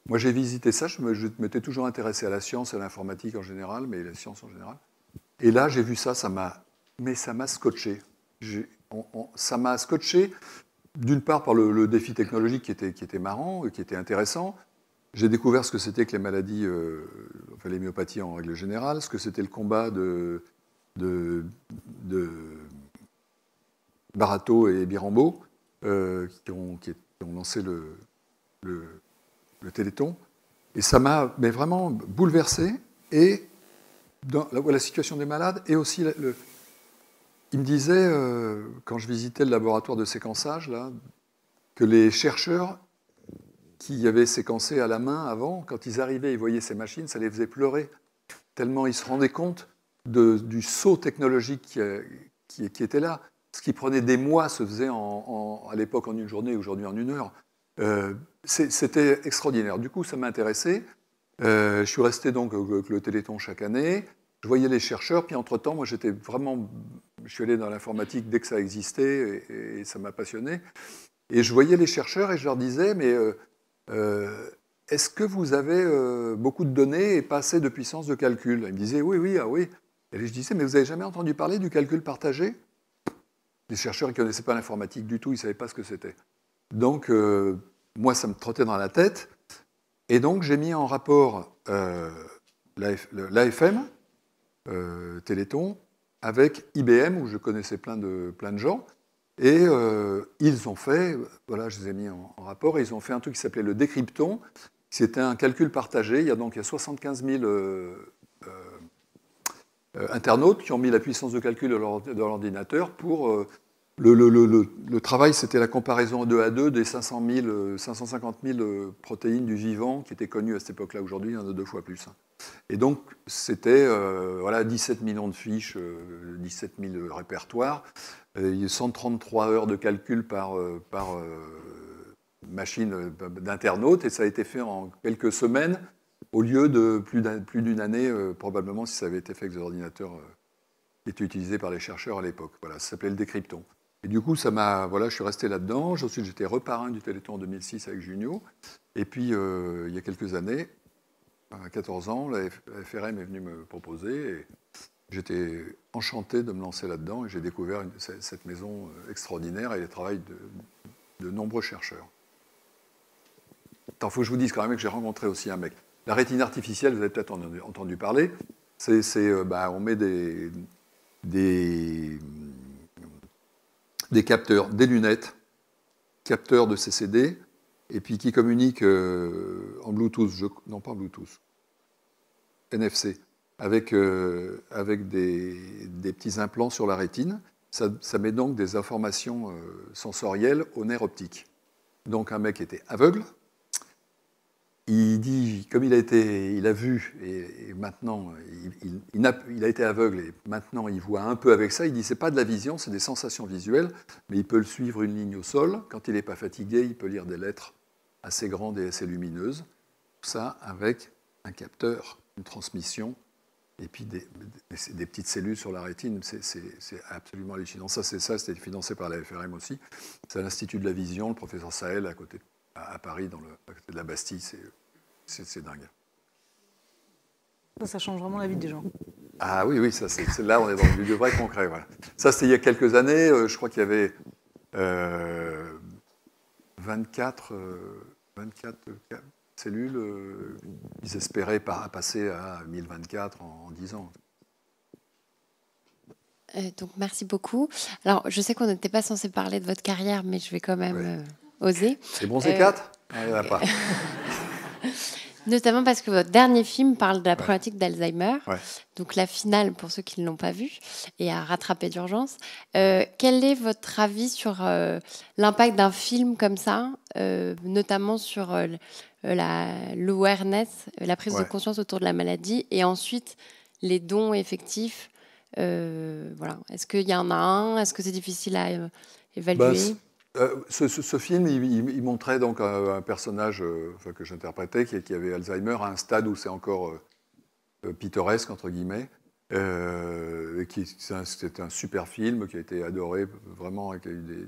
Moi, j'ai visité ça. Je m'étais toujours intéressé à la science, à l'informatique en général, mais la science en général. Et là, j'ai vu ça, ça m'a... Mais ça m'a scotché. On, on, ça m'a scotché, d'une part, par le, le défi technologique qui était, qui était marrant, qui était intéressant. J'ai découvert ce que c'était que les maladies, euh, enfin les myopathies en règle générale, ce que c'était le combat de... de, de Barato et Birambo, euh, qui, ont, qui ont lancé le, le, le Téléthon. Et ça m'a vraiment bouleversé. Et dans la, la situation des malades, et aussi, le, le, il me disait, euh, quand je visitais le laboratoire de séquençage, là, que les chercheurs qui avaient séquencé à la main avant, quand ils arrivaient, ils voyaient ces machines, ça les faisait pleurer, tellement ils se rendaient compte de, du saut technologique qui, qui, qui était là. Ce qui prenait des mois se faisait en, en, à l'époque en une journée, aujourd'hui en une heure. Euh, C'était extraordinaire. Du coup, ça m'intéressait. Euh, je suis resté donc avec le Téléthon chaque année. Je voyais les chercheurs. Puis entre-temps, moi, j'étais vraiment... Je suis allé dans l'informatique dès que ça existait et, et ça m'a passionné. Et je voyais les chercheurs et je leur disais, mais euh, euh, est-ce que vous avez euh, beaucoup de données et pas assez de puissance de calcul? Ils me disaient, oui, oui, ah oui. Et je disais, mais vous n'avez jamais entendu parler du calcul partagé? Les chercheurs ne connaissaient pas l'informatique du tout, ils ne savaient pas ce que c'était. Donc, euh, moi, ça me trottait dans la tête. Et donc, j'ai mis en rapport euh, l'A F M, euh, Téléthon, avec I B M, où je connaissais plein de, plein de gens. Et euh, ils ont fait, voilà, je les ai mis en, en rapport, et ils ont fait un truc qui s'appelait le Décrypton. C'était un calcul partagé. Il y a donc il y a soixante-quinze mille... Euh, euh, internautes qui ont mis la puissance de calcul de l'ordinateur pour... Euh, le, le, le, le travail, c'était la comparaison deux à deux des cinq cent cinquante mille euh, protéines du vivant qui étaient connues à cette époque-là. Aujourd'hui, il y en a deux fois plus. Et donc, c'était euh, voilà, dix-sept millions de fiches, euh, dix-sept mille répertoires, euh, cent trente-trois heures de calcul par, euh, par euh, machine d'internaute, et ça a été fait en quelques semaines, au lieu de plus d'une année, euh, probablement, si ça avait été fait avec des ordinateurs euh, qui étaient utilisés par les chercheurs à l'époque. Voilà, ça s'appelait le Décrypton. Et du coup, ça m'a, voilà, je suis resté là-dedans. Ensuite, j'étais reparrain du Téléthon en deux mille six avec Junio. Et puis, euh, il y a quelques années, à quatorze ans, la F R M est venue me proposer. Et j'étais enchanté de me lancer là-dedans. Et j'ai découvert une, cette maison extraordinaire et le travail de, de nombreux chercheurs. Il faut que je vous dise quand même que j'ai rencontré aussi un mec. La rétine artificielle, vous avez peut-être en, entendu parler. C'est, c'est, bah, on met des... des des capteurs, des lunettes, capteurs de C C D, et puis qui communiquent euh, en Bluetooth, je, non pas en Bluetooth, N F C, avec, euh, avec des, des petits implants sur la rétine. Ça, ça met donc des informations euh, sensorielles au nerf optique. Donc un mec était aveugle, il dit, comme il a, été, il a vu, et, et maintenant, il, il, il a été aveugle, et maintenant il voit un peu avec ça, il dit, c'est pas de la vision, c'est des sensations visuelles, mais il peut le suivre une ligne au sol, quand il n'est pas fatigué, il peut lire des lettres assez grandes et assez lumineuses, tout ça avec un capteur, une transmission, et puis des, des, des petites cellules sur la rétine, c'est, c'est, c'est absolument hallucinant. Ça, c'est ça, c'était financé par la F R M aussi, c'est à l'Institut de la Vision, le professeur Sahel, à côté de à Paris, dans le, à côté de la Bastille, c'est, c'est, c'est dingue. Ça, ça change vraiment la vie des gens. Ah oui, oui, ça, c'est, c'est, là, on est dans du vrai concret. Voilà. Ça, c'était il y a quelques années. Euh, je crois qu'il y avait euh, vingt-quatre, euh, vingt-quatre euh, cellules. Euh, ils espéraient par, passer à mille vingt-quatre en, en dix ans. Euh, donc, merci beaucoup. Alors, je sais qu'on n'était pas censé parler de votre carrière, mais je vais quand même... Ouais. Euh... Oser. C'est bon, c'est euh... quatre ah, il n'y en a pas. Notamment parce que votre dernier film parle de la problématique ouais. d'Alzheimer. Ouais. Donc la finale, pour ceux qui ne l'ont pas vu, et à rattraper d'urgence. Euh, quel est votre avis sur euh, l'impact d'un film comme ça, euh, notamment sur euh, la, l'awareness, la prise ouais. de conscience autour de la maladie, et ensuite les dons effectifs euh, voilà. Est-ce qu'il y en a un? Est-ce que c'est difficile à euh, évaluer? bah, Euh, ce, ce, ce film, il, il montrait donc un, un personnage euh, enfin, que j'interprétais qui, qui avait Alzheimer à un stade où c'est encore euh, pittoresque, entre guillemets. Euh, et qui, c'est un, c'était un super film qui a été adoré, vraiment, qui a eu des,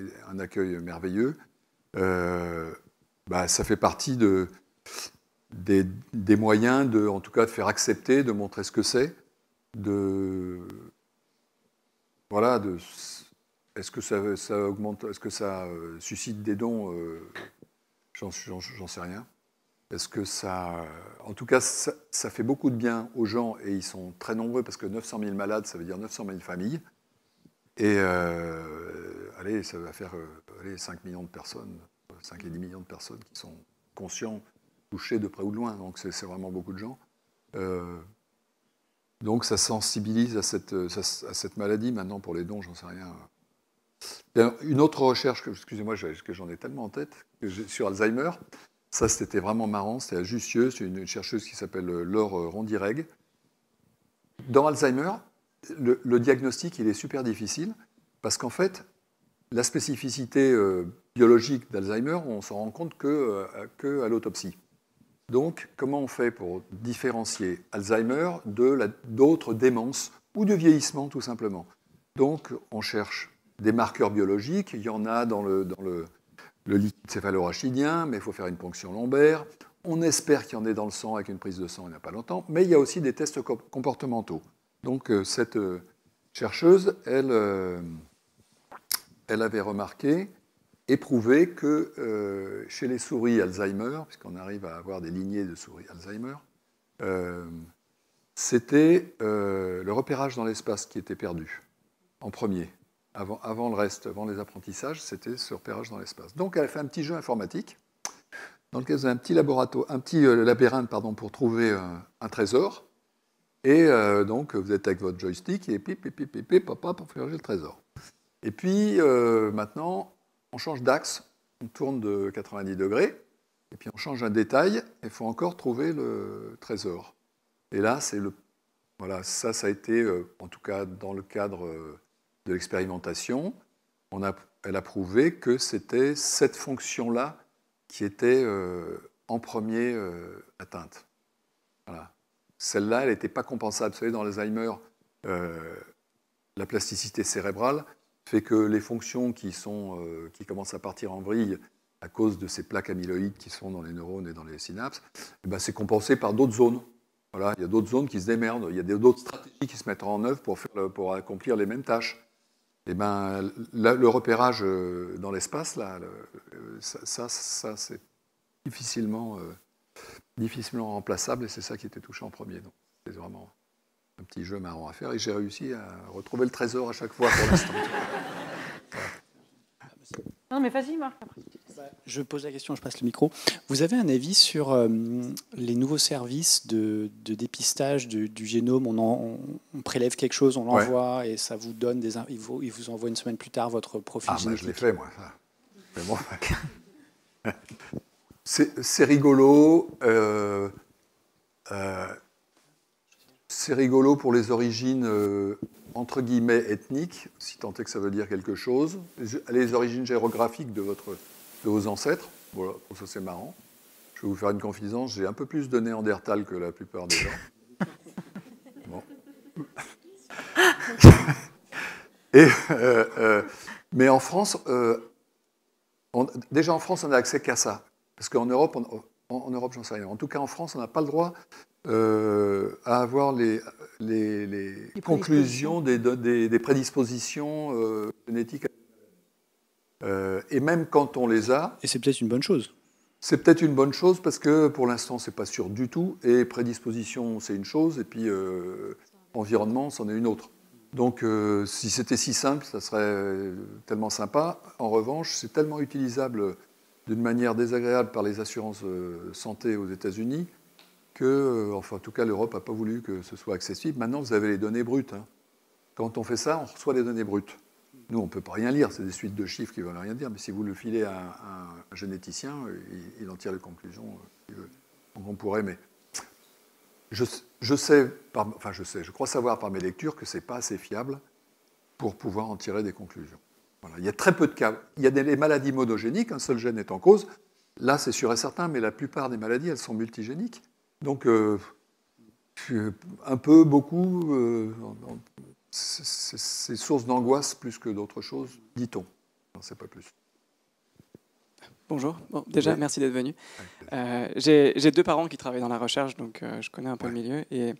des, un accueil merveilleux. Euh, bah, ça fait partie de, des, des moyens, de, en tout cas, de faire accepter, de montrer ce que c'est. De, voilà, de... Est-ce que ça, ça augmente, est-ce que ça euh, suscite des dons euh, j'en, j'en, j'en sais rien. Est-ce que ça... En tout cas, ça, ça fait beaucoup de bien aux gens et ils sont très nombreux parce que neuf cent mille malades, ça veut dire neuf cent mille familles. Et euh, allez, ça va faire euh, allez, cinq millions de personnes, cinq et dix millions de personnes qui sont conscients, touchés de près ou de loin. Donc c'est, c'est vraiment beaucoup de gens. Euh, donc ça sensibilise à cette, à cette maladie. Maintenant, pour les dons, j'en sais rien. Une autre recherche, que, excusez-moi, que j'en ai tellement en tête, que j'ai, sur Alzheimer, ça c'était vraiment marrant, c'était à Jussieu, c'est une, une chercheuse qui s'appelle Laure Rondireg. Dans Alzheimer, le, le diagnostic il est super difficile, parce qu'en fait, la spécificité euh, biologique d'Alzheimer, on s'en rend compte que, euh, que à l'autopsie. Donc, comment on fait pour différencier Alzheimer de la, d'autres démences, ou de vieillissement tout simplement? Donc, on cherche... des marqueurs biologiques, il y en a dans le, dans le, le liquide céphalorachidien, mais il faut faire une ponction lombaire. On espère qu'il y en ait dans le sang avec une prise de sang il n'y a pas longtemps, mais il y a aussi des tests comportementaux. Donc euh, cette euh, chercheuse, elle, euh, elle avait remarqué et prouvé que euh, chez les souris Alzheimer, puisqu'on arrive à avoir des lignées de souris Alzheimer, euh, c'était euh, le repérage dans l'espace qui était perdu en premier. Avant, avant le reste, avant les apprentissages, c'était ce repérage dans l'espace. Donc, elle a fait un petit jeu informatique dans lequel elle faisait un petit, laboratoire, un petit euh, labyrinthe pardon, pour trouver euh, un trésor. Et euh, donc, vous êtes avec votre joystick et pip, pip, pip, pip, pip, papa, pour faire le trésor. Et puis, euh, maintenant, on change d'axe, on tourne de quatre-vingt-dix degrés, et puis on change un détail, et il faut encore trouver le trésor. Et là, c'est le... Voilà, ça, ça a été, euh, en tout cas, dans le cadre... Euh, de l'expérimentation, on a, elle a prouvé que c'était cette fonction-là qui était euh, en premier euh, atteinte. Voilà. Celle-là, elle n'était pas compensable. Vous savez, dans l'Alzheimer, euh, la plasticité cérébrale fait que les fonctions qui, sont, euh, qui commencent à partir en vrille à cause de ces plaques amyloïdes qui sont dans les neurones et dans les synapses, c'est compensé par d'autres zones. Voilà, il y a d'autres zones qui se démerdent, il y a d'autres stratégies qui se mettent en œuvre pour, faire, pour accomplir les mêmes tâches. Et ben, là, le repérage dans l'espace, là, ça, ça, ça c'est difficilement, euh, difficilement remplaçable et c'est ça qui était touché en premier. Donc, c'est vraiment un petit jeu marrant à faire et j'ai réussi à retrouver le trésor à chaque fois pour l'instant. Non mais vas-y Marc. Je pose la question, je passe le micro. Vous avez un avis sur euh, les nouveaux services de, de dépistage du, du génome? On, en, on, on prélève quelque chose, on l'envoie, ouais. Et ça vous donne des, il vous, il vous envoie une semaine plus tard votre profil. Ah ben je l'ai fait moi ça. Mais bon, c'est rigolo. Euh, euh, c'est rigolo pour les origines. Euh, entre guillemets ethnique, si tant est que ça veut dire quelque chose, les origines géographiques de, votre, de vos ancêtres, voilà, ça c'est marrant. Je vais vous faire une confidence, j'ai un peu plus de Néandertal que la plupart des gens. Bon. Et, euh, euh, mais en France, euh, on, déjà en France, on n'a accès qu'à ça. Parce qu'en Europe, on, en, en Europe, j'en sais rien. En tout cas, en France, on n'a pas le droit... Euh, à avoir les, les, les, les conclusions des, des, des prédispositions euh, génétiques. Euh, et même quand on les a... Et c'est peut-être une bonne chose. C'est peut-être une bonne chose parce que pour l'instant, c'est pas sûr du tout. Et prédisposition, c'est une chose. Et puis, euh, environnement, c'en est une autre. Donc, euh, si c'était si simple, ça serait tellement sympa. En revanche, c'est tellement utilisable d'une manière désagréable par les assurances santé aux États-Unis que, enfin, en tout cas, l'Europe n'a pas voulu que ce soit accessible. Maintenant, vous avez les données brutes. Hein. Quand on fait ça, on reçoit les données brutes. Nous, on ne peut pas rien lire. C'est des suites de chiffres qui ne veulent rien dire. Mais si vous le filez à un, à un généticien, il, il en tire les conclusions qu'il veut. Donc, on pourrait, mais... Je, je sais, par, enfin, je sais, je crois savoir par mes lectures que ce n'est pas assez fiable pour pouvoir en tirer des conclusions. Voilà. Il y a très peu de cas. Il y a des les maladies monogéniques. Un seul gène est en cause. Là, c'est sûr et certain, mais la plupart des maladies, elles sont multigéniques. Donc, euh, un peu, beaucoup, euh, c'est source d'angoisse plus que d'autres choses, dit-on. Non, c'est pas plus. Bonjour. Bon, déjà, oui. Merci d'être venu. Euh, J'ai deux parents qui travaillent dans la recherche, donc euh, je connais un peu ouais. le milieu. Et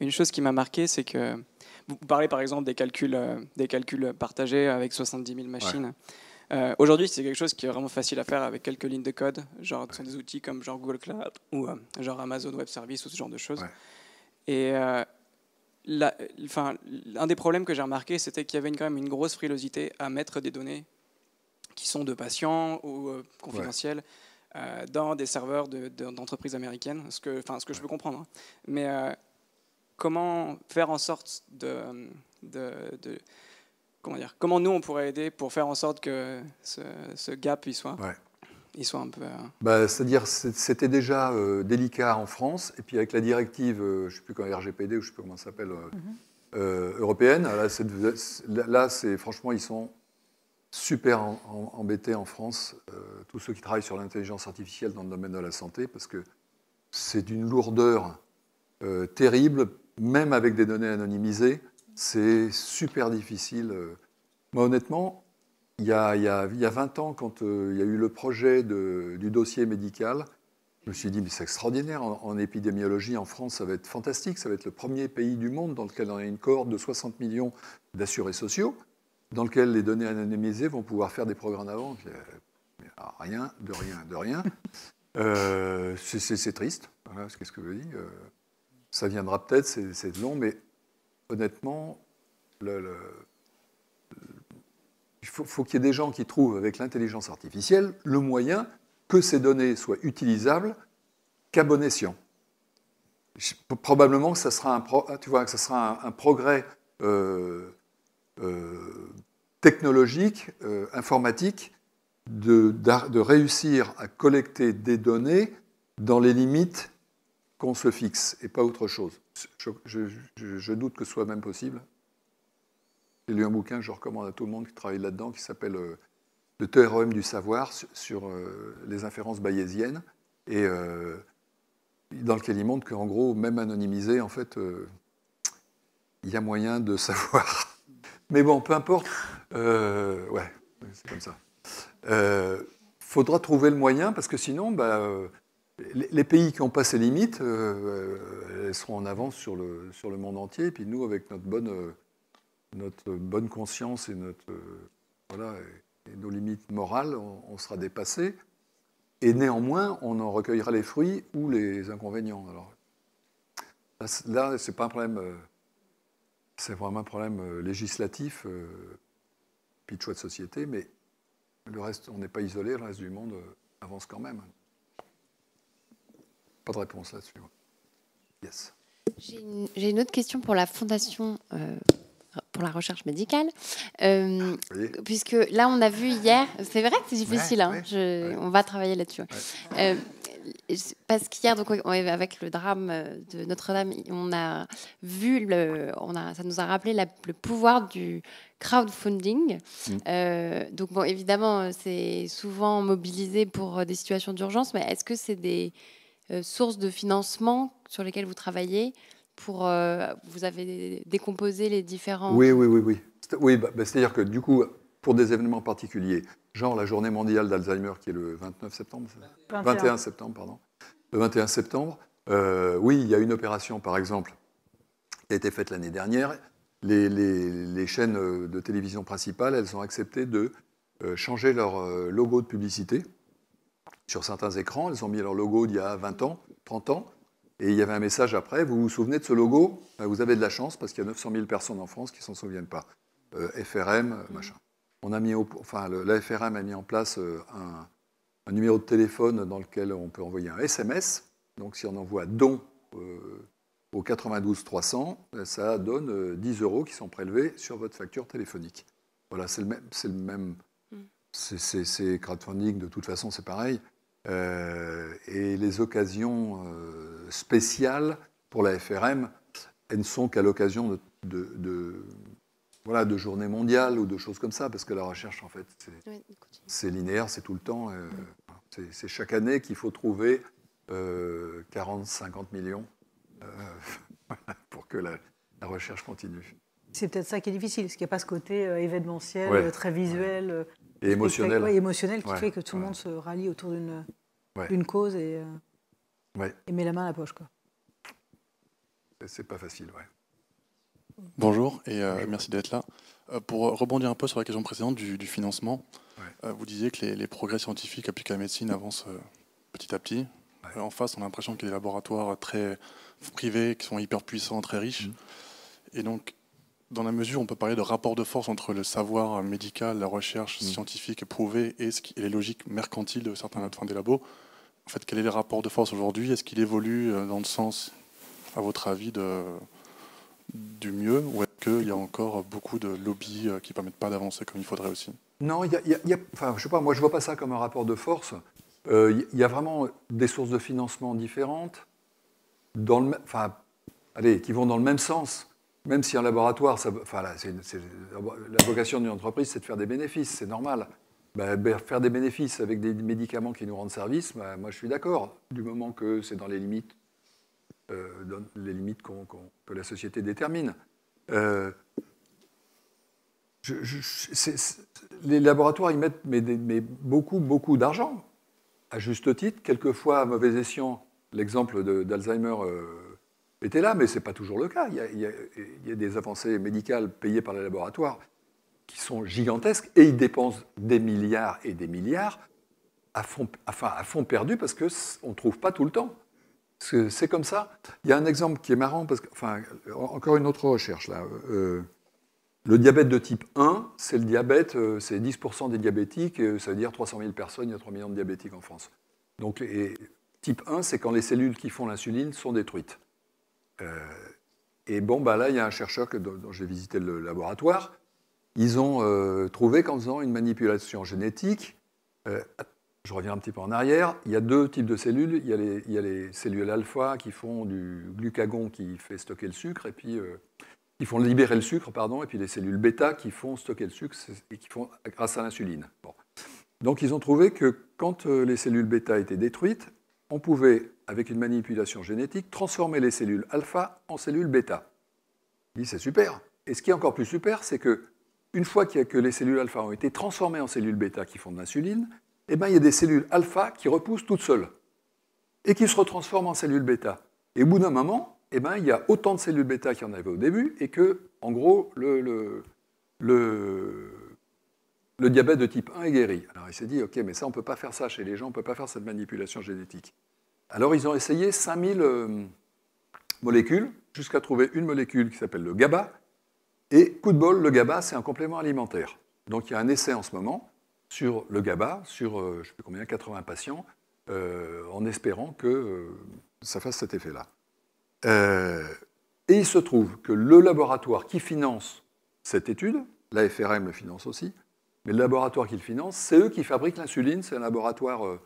une chose qui m'a marqué, c'est que vous parlez par exemple des calculs, euh, des calculs partagés avec soixante-dix mille machines. Ouais. Euh, Aujourd'hui, c'est quelque chose qui est vraiment facile à faire avec quelques lignes de code, genre ce sont des outils comme genre Google Cloud ou euh, genre Amazon Web Service ou ce genre de choses. Ouais. Et euh, la, enfin, un des problèmes que j'ai remarqué, c'était qu'il y avait une, quand même une grosse frilosité à mettre des données qui sont de patients ou euh, confidentielles. Ouais. euh, dans des serveurs de, de, d'entreprises américaines, ce que, enfin, ce que ouais. je peux comprendre. Hein. Mais euh, comment faire en sorte de... de, de Comment, dire, comment nous on pourrait aider pour faire en sorte que ce, ce gap il soit, ouais. il soit un peu... Euh... Bah, c'est-à-dire c'était déjà euh, délicat en France, et puis avec la directive, euh, je ne sais plus quand R G P D, ou je ne sais plus comment ça s'appelle, euh, mm-hmm. euh, européenne, là c'est franchement ils sont super en, en, embêtés en France, euh, tous ceux qui travaillent sur l'intelligence artificielle dans le domaine de la santé, parce que c'est d'une lourdeur euh, terrible, même avec des données anonymisées. C'est super difficile. Moi, honnêtement, il y a, il y a, il y a vingt ans, quand euh, il y a eu le projet de, du dossier médical, je me suis dit, mais c'est extraordinaire. En, en épidémiologie, en France, ça va être fantastique. Ça va être le premier pays du monde dans lequel on a une cohorte de soixante millions d'assurés sociaux, dans lequel les données anonymisées vont pouvoir faire des programmes d'avant. Rien, de rien, de rien. Euh, c'est triste. Voilà, qu'est-ce que je dis euh, ça viendra peut-être, c'est long, mais... Honnêtement, le, le, le, il faut, faut qu'il y ait des gens qui trouvent avec l'intelligence artificielle le moyen que ces données soient utilisables qu'à bon escient. Je, probablement que ça sera un, pro, tu vois, que ça sera un, un progrès euh, euh, technologique, euh, informatique, de, de réussir à collecter des données dans les limites qu'on se fixe et pas autre chose. Je, je, je, je doute que ce soit même possible. J'ai lu un bouquin que je recommande à tout le monde qui travaille là-dedans, qui s'appelle euh, « Le théorème du savoir » sur, sur euh, les inférences bayésiennes, et euh, dans lequel il montre qu'en gros, même anonymisé, en fait, il euh, y a moyen de savoir Mais bon, peu importe. Euh, ouais, c'est comme ça. Il euh, faudra trouver le moyen, parce que sinon, bah, euh, les pays qui n'ont pas ces limites, euh, elles seront en avance sur le, sur le monde entier. Et puis nous, avec notre bonne, euh, notre bonne conscience et, notre, euh, voilà, et nos limites morales, on, on sera dépassés. Et néanmoins, on en recueillera les fruits ou les inconvénients. Alors, là, ce n'est pas un problème... Euh, c'est vraiment un problème législatif, euh, puis de choix de société, mais le reste, on n'est pas isolé, le reste du monde avance quand même. Pas de réponse là-dessus. Yes. J'ai une, j'ai une autre question pour la Fondation euh, pour la Recherche Médicale. Euh, oui. Puisque là, on a vu hier, c'est vrai que c'est difficile, ouais, hein, ouais, je, ouais. on va travailler là-dessus. Ouais. Euh, Parce qu'hier, donc, avec le drame de Notre-Dame, on a vu, le, on a, ça nous a rappelé la, le pouvoir du crowdfunding. Mmh. Euh, donc, bon, évidemment, c'est souvent mobilisé pour des situations d'urgence, mais est-ce que c'est des euh, sources de financement sur lesquelles vous travaillez pour, euh, vous avez décomposé les différents... Oui, oui, oui. oui. C'est, oui bah, bah, c'est-à-dire que, du coup, pour des événements particuliers... genre la journée mondiale d'Alzheimer qui est le vingt-neuf septembre, vingt et un septembre, pardon. Le vingt et un septembre, euh, oui, il y a une opération, par exemple, qui a été faite l'année dernière. Les, les, les chaînes de télévision principales, elles ont accepté de changer leur logo de publicité. Sur certains écrans, elles ont mis leur logo d'il y a vingt ans, trente ans, et il y avait un message après, vous vous souvenez de ce logo? Vous avez de la chance, parce qu'il y a neuf cent mille personnes en France qui ne s'en souviennent pas. Euh, F R M, machin. On a mis au, enfin, l'A F R M a mis en place un, un numéro de téléphone dans lequel on peut envoyer un S M S. Donc si on envoie don euh, au quatre-vingt-douze trois cents, ça donne euh, dix euros qui sont prélevés sur votre facture téléphonique. Voilà, c'est le même. C'est, le même, c'est, c'est, c'est crowdfunding, de toute façon, c'est pareil. Euh, et les occasions euh, spéciales pour l'A F R M, elles ne sont qu'à l'occasion de... de, de Voilà, de journée mondiale ou de choses comme ça, parce que la recherche, en fait, c'est, oui, c'est linéaire, c'est tout le temps. Euh, c'est, c'est chaque année qu'il faut trouver euh, quarante, cinquante millions euh, pour que la, la recherche continue. C'est peut-être ça qui est difficile, parce qu'il n'y a pas ce côté euh, événementiel, ouais, très visuel, ouais. et émotionnel, ouais, émotionnel qui ouais, fait que tout le ouais. monde se rallie autour d'une, ouais. d'une cause et, euh, ouais. et met la main à la poche, quoi. C'est pas facile, ouais. Bonjour et euh, Bonjour. merci d'être là. Euh, pour rebondir un peu sur la question précédente du, du financement, ouais. euh, vous disiez que les, les progrès scientifiques appliqués à la médecine avancent euh, petit à petit. Ouais. Euh, en face, on a l'impression qu'il y a des laboratoires très privés, qui sont hyper puissants, très riches. Mmh. Et donc, dans la mesure, on peut parler de rapport de force entre le savoir médical, la recherche mmh. scientifique éprouvée et, ce qui, et les logiques mercantiles de certains enfin, des labos. En fait, quel est le rapport de force aujourd'hui? Est-ce qu'il évolue dans le sens, à votre avis, de... du mieux, ou est-ce qu'il y a encore beaucoup de lobbies qui ne permettent pas d'avancer comme il faudrait aussi? Non, y a, y a, y a, enfin, je sais pas, moi je ne vois pas ça comme un rapport de force. Il euh, y, y a vraiment des sources de financement différentes, dans le, enfin, allez, qui vont dans le même sens, même si un laboratoire, ça, enfin, là, c'est, c'est, la vocation d'une entreprise, c'est de faire des bénéfices, c'est normal. Ben, ben, faire des bénéfices avec des médicaments qui nous rendent service, ben, moi je suis d'accord, du moment que c'est dans les limites Euh, dans les limites qu'on, qu'on, que la société détermine. Euh, je, je, c'est, c'est, les laboratoires y mettent mais, mais beaucoup, beaucoup d'argent, à juste titre, quelquefois à mauvais escient. L'exemple de, d'Alzheimer euh, était là, mais ce n'est pas toujours le cas. Il y a, il y a, il y a des avancées médicales payées par les laboratoires qui sont gigantesques, et ils dépensent des milliards et des milliards à fond, enfin, à fond perdu, parce qu'on ne trouve pas tout le temps. C'est comme ça. Il y a un exemple qui est marrant, parce que, enfin, encore une autre recherche là. Euh, le diabète de type un, c'est le diabète, c'est dix pour cent des diabétiques, ça veut dire trois cent mille personnes, il y a trois millions de diabétiques en France. Donc, et type un, c'est quand les cellules qui font l'insuline sont détruites. Euh, et bon, bah là, il y a un chercheur que, dont j'ai visité le laboratoire, ils ont euh, trouvé qu'en faisant une manipulation génétique, euh, je reviens un petit peu en arrière. Il y a deux types de cellules. Il y a les, il y a les cellules alpha qui font du glucagon qui fait stocker le sucre, et puis euh, qui font libérer le sucre, pardon, et puis les cellules bêta qui font stocker le sucre et qui font grâce à l'insuline. Bon. Donc ils ont trouvé que quand les cellules bêta étaient détruites, on pouvait, avec une manipulation génétique, transformer les cellules alpha en cellules bêta. Ils disent c'est super. Et ce qui est encore plus super, c'est que une fois que les cellules alpha ont été transformées en cellules bêta qui font de l'insuline, eh ben, il y a des cellules alpha qui repoussent toutes seules et qui se retransforment en cellules bêta. Et au bout d'un moment, eh ben, il y a autant de cellules bêta qu'il y en avait au début et que, en gros, le, le, le, le diabète de type un est guéri. Alors il s'est dit, ok, mais ça, on ne peut pas faire ça chez les gens, on ne peut pas faire cette manipulation génétique. Alors ils ont essayé cinq mille euh, molécules jusqu'à trouver une molécule qui s'appelle le GABA. Et coup de bol, le GABA, c'est un complément alimentaire. Donc il y a un essai en ce moment sur le GABA, sur euh, je ne sais plus combien, quatre-vingts patients, euh, en espérant que euh, ça fasse cet effet-là. Euh, et il se trouve que le laboratoire qui finance cette étude, la F R M le finance aussi, mais le laboratoire qui le finance, c'est eux qui fabriquent l'insuline, c'est un laboratoire euh,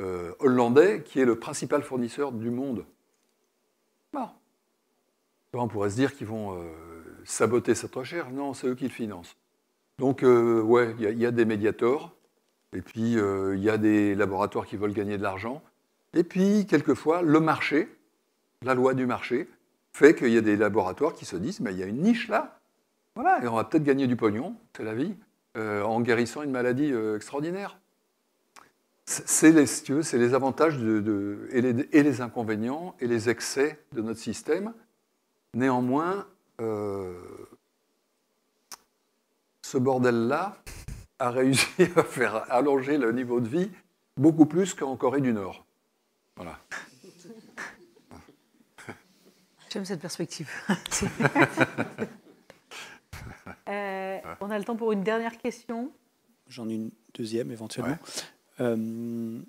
euh, hollandais qui est le principal fournisseur du monde. Bon. On pourrait se dire qu'ils vont... Euh, saboter cette recherche, non, c'est eux qui le financent. Donc, euh, ouais, il y, y a des médiators, et puis il euh, y a des laboratoires qui veulent gagner de l'argent, et puis, quelquefois, le marché, la loi du marché, fait qu'il y a des laboratoires qui se disent, mais il y a une niche là, voilà, et on va peut-être gagner du pognon, c'est la vie, euh, en guérissant une maladie euh, extraordinaire. C'est les, si tu veux, c'est les avantages de, de, et, les, et les inconvénients, et les excès de notre système. Néanmoins, Euh, ce bordel-là a réussi à faire allonger le niveau de vie beaucoup plus qu'en Corée du Nord. Voilà. J'aime cette perspective. euh, on a le temps pour une dernière question. J'en ai une deuxième éventuellement. Ouais. Euh,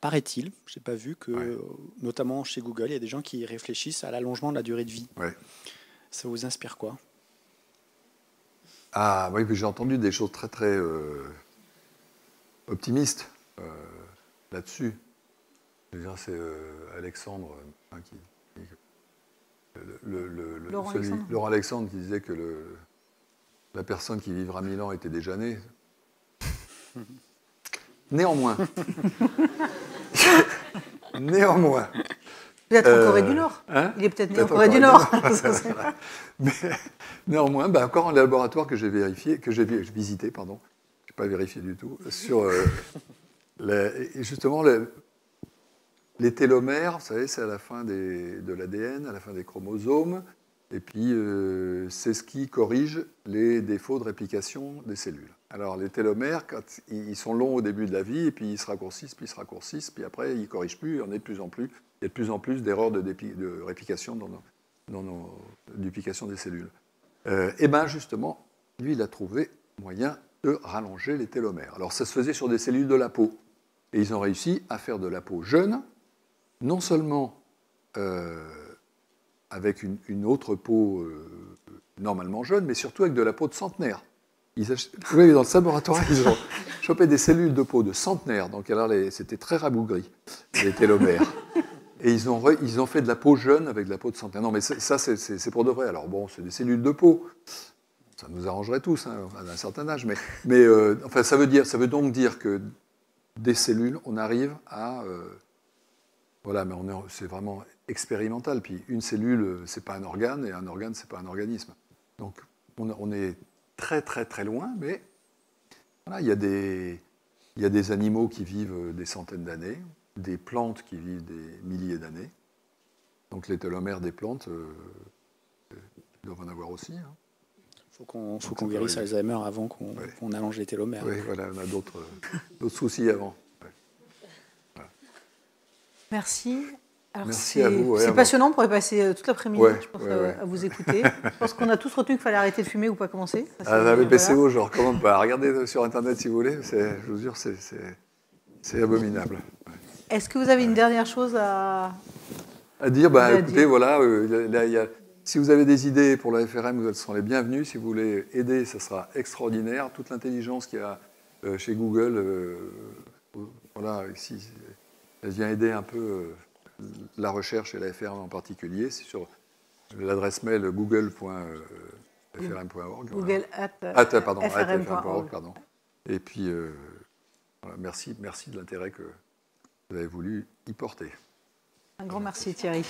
paraît-il, je n'ai pas vu que, ouais. notamment chez Google, il y a des gens qui réfléchissent à l'allongement de la durée de vie. Ouais. Ça vous inspire quoi? Ah oui, j'ai entendu des choses très très euh, optimistes euh, là-dessus. Je veux dire, c'est euh, Alexandre, hein, qui, qui, le, le, le, Laure celui, Alexandre. Laure Alexandre qui disait que le, la personne qui vivra mille ans était déjà née. Néanmoins. Néanmoins. Peut-être euh, en Corée du Nord. Hein, il est peut-être né peut en Corée, Corée du Nord. Du Nord. Voilà. Mais néanmoins, bah, encore un laboratoire que j'ai vérifié, que j'ai visité, pardon, je n'ai pas vérifié du tout, sur euh, les, justement le, les télomères, vous savez, c'est à la fin des, de l'A D N, à la fin des chromosomes, et puis euh, c'est ce qui corrige les défauts de réplication des cellules. Alors les télomères, quand, ils sont longs au début de la vie, et puis ils se raccourcissent, puis ils se raccourcissent, puis après ils ne corrigent plus, il y en a de plus en plus. Il y a de plus en plus d'erreurs de, de réplication dans nos, dans nos duplications des cellules. Euh, et bien justement, lui, il a trouvé moyen de rallonger les télomères. Alors ça se faisait sur des cellules de la peau. Et ils ont réussi à faire de la peau jeune, non seulement euh, avec une, une autre peau euh, normalement jeune, mais surtout avec de la peau de centenaire. Ils ach... oui, dans le laboratoire, ils ont chopé des cellules de peau de centenaire. Donc alors, les... c'était très rabougri, les télomères. Et ils ont, ils ont fait de la peau jeune avec de la peau de centenaire. Non, mais ça, c'est pour de vrai. Alors bon, c'est des cellules de peau. Ça nous arrangerait tous, hein, à un certain âge. Mais, mais euh, enfin, ça veut dire, ça veut donc dire que des cellules, on arrive à... Euh, voilà, mais c'est vraiment expérimental. Puis une cellule, c'est pas un organe, et un organe, c'est pas un organisme. Donc, on, on est très, très, très loin, mais voilà, il y a des, il y a des animaux qui vivent des centaines d'années, des plantes qui vivent des milliers d'années. Donc les télomères des plantes euh, euh, doivent en avoir aussi. Il hein. faut qu'on qu guérisse Alzheimer avant qu'on ouais. qu allonge les télomères. Oui, voilà, on a d'autres euh, soucis avant. Ouais. Voilà. Merci. C'est ouais, passionnant, on pourrait passer toute l'après-midi ouais, ouais, ouais. à vous écouter. Je pense qu'on a tous retenu qu'il fallait arrêter de fumer ou pas commencer. Ça, à la B P C O, je recommande pas. Regardez sur Internet si vous voulez, je vous jure, c'est abominable. Ouais. Est-ce que vous avez une dernière chose à, à dire bah, à Écoutez, dire. voilà, euh, là, y a, si vous avez des idées pour la F R M, vous êtes sont les bienvenus. Si vous voulez aider, ça sera extraordinaire. Toute l'intelligence qu'il y a euh, chez Google, euh, voilà, si, elle vient aider un peu euh, la recherche et la F R M en particulier. C'est sur l'adresse mail google point f r m point org. Google at f r m point org, pardon. Et puis, euh, voilà, merci, merci de l'intérêt que... vous avez voulu y porter. Un grand merci Thierry.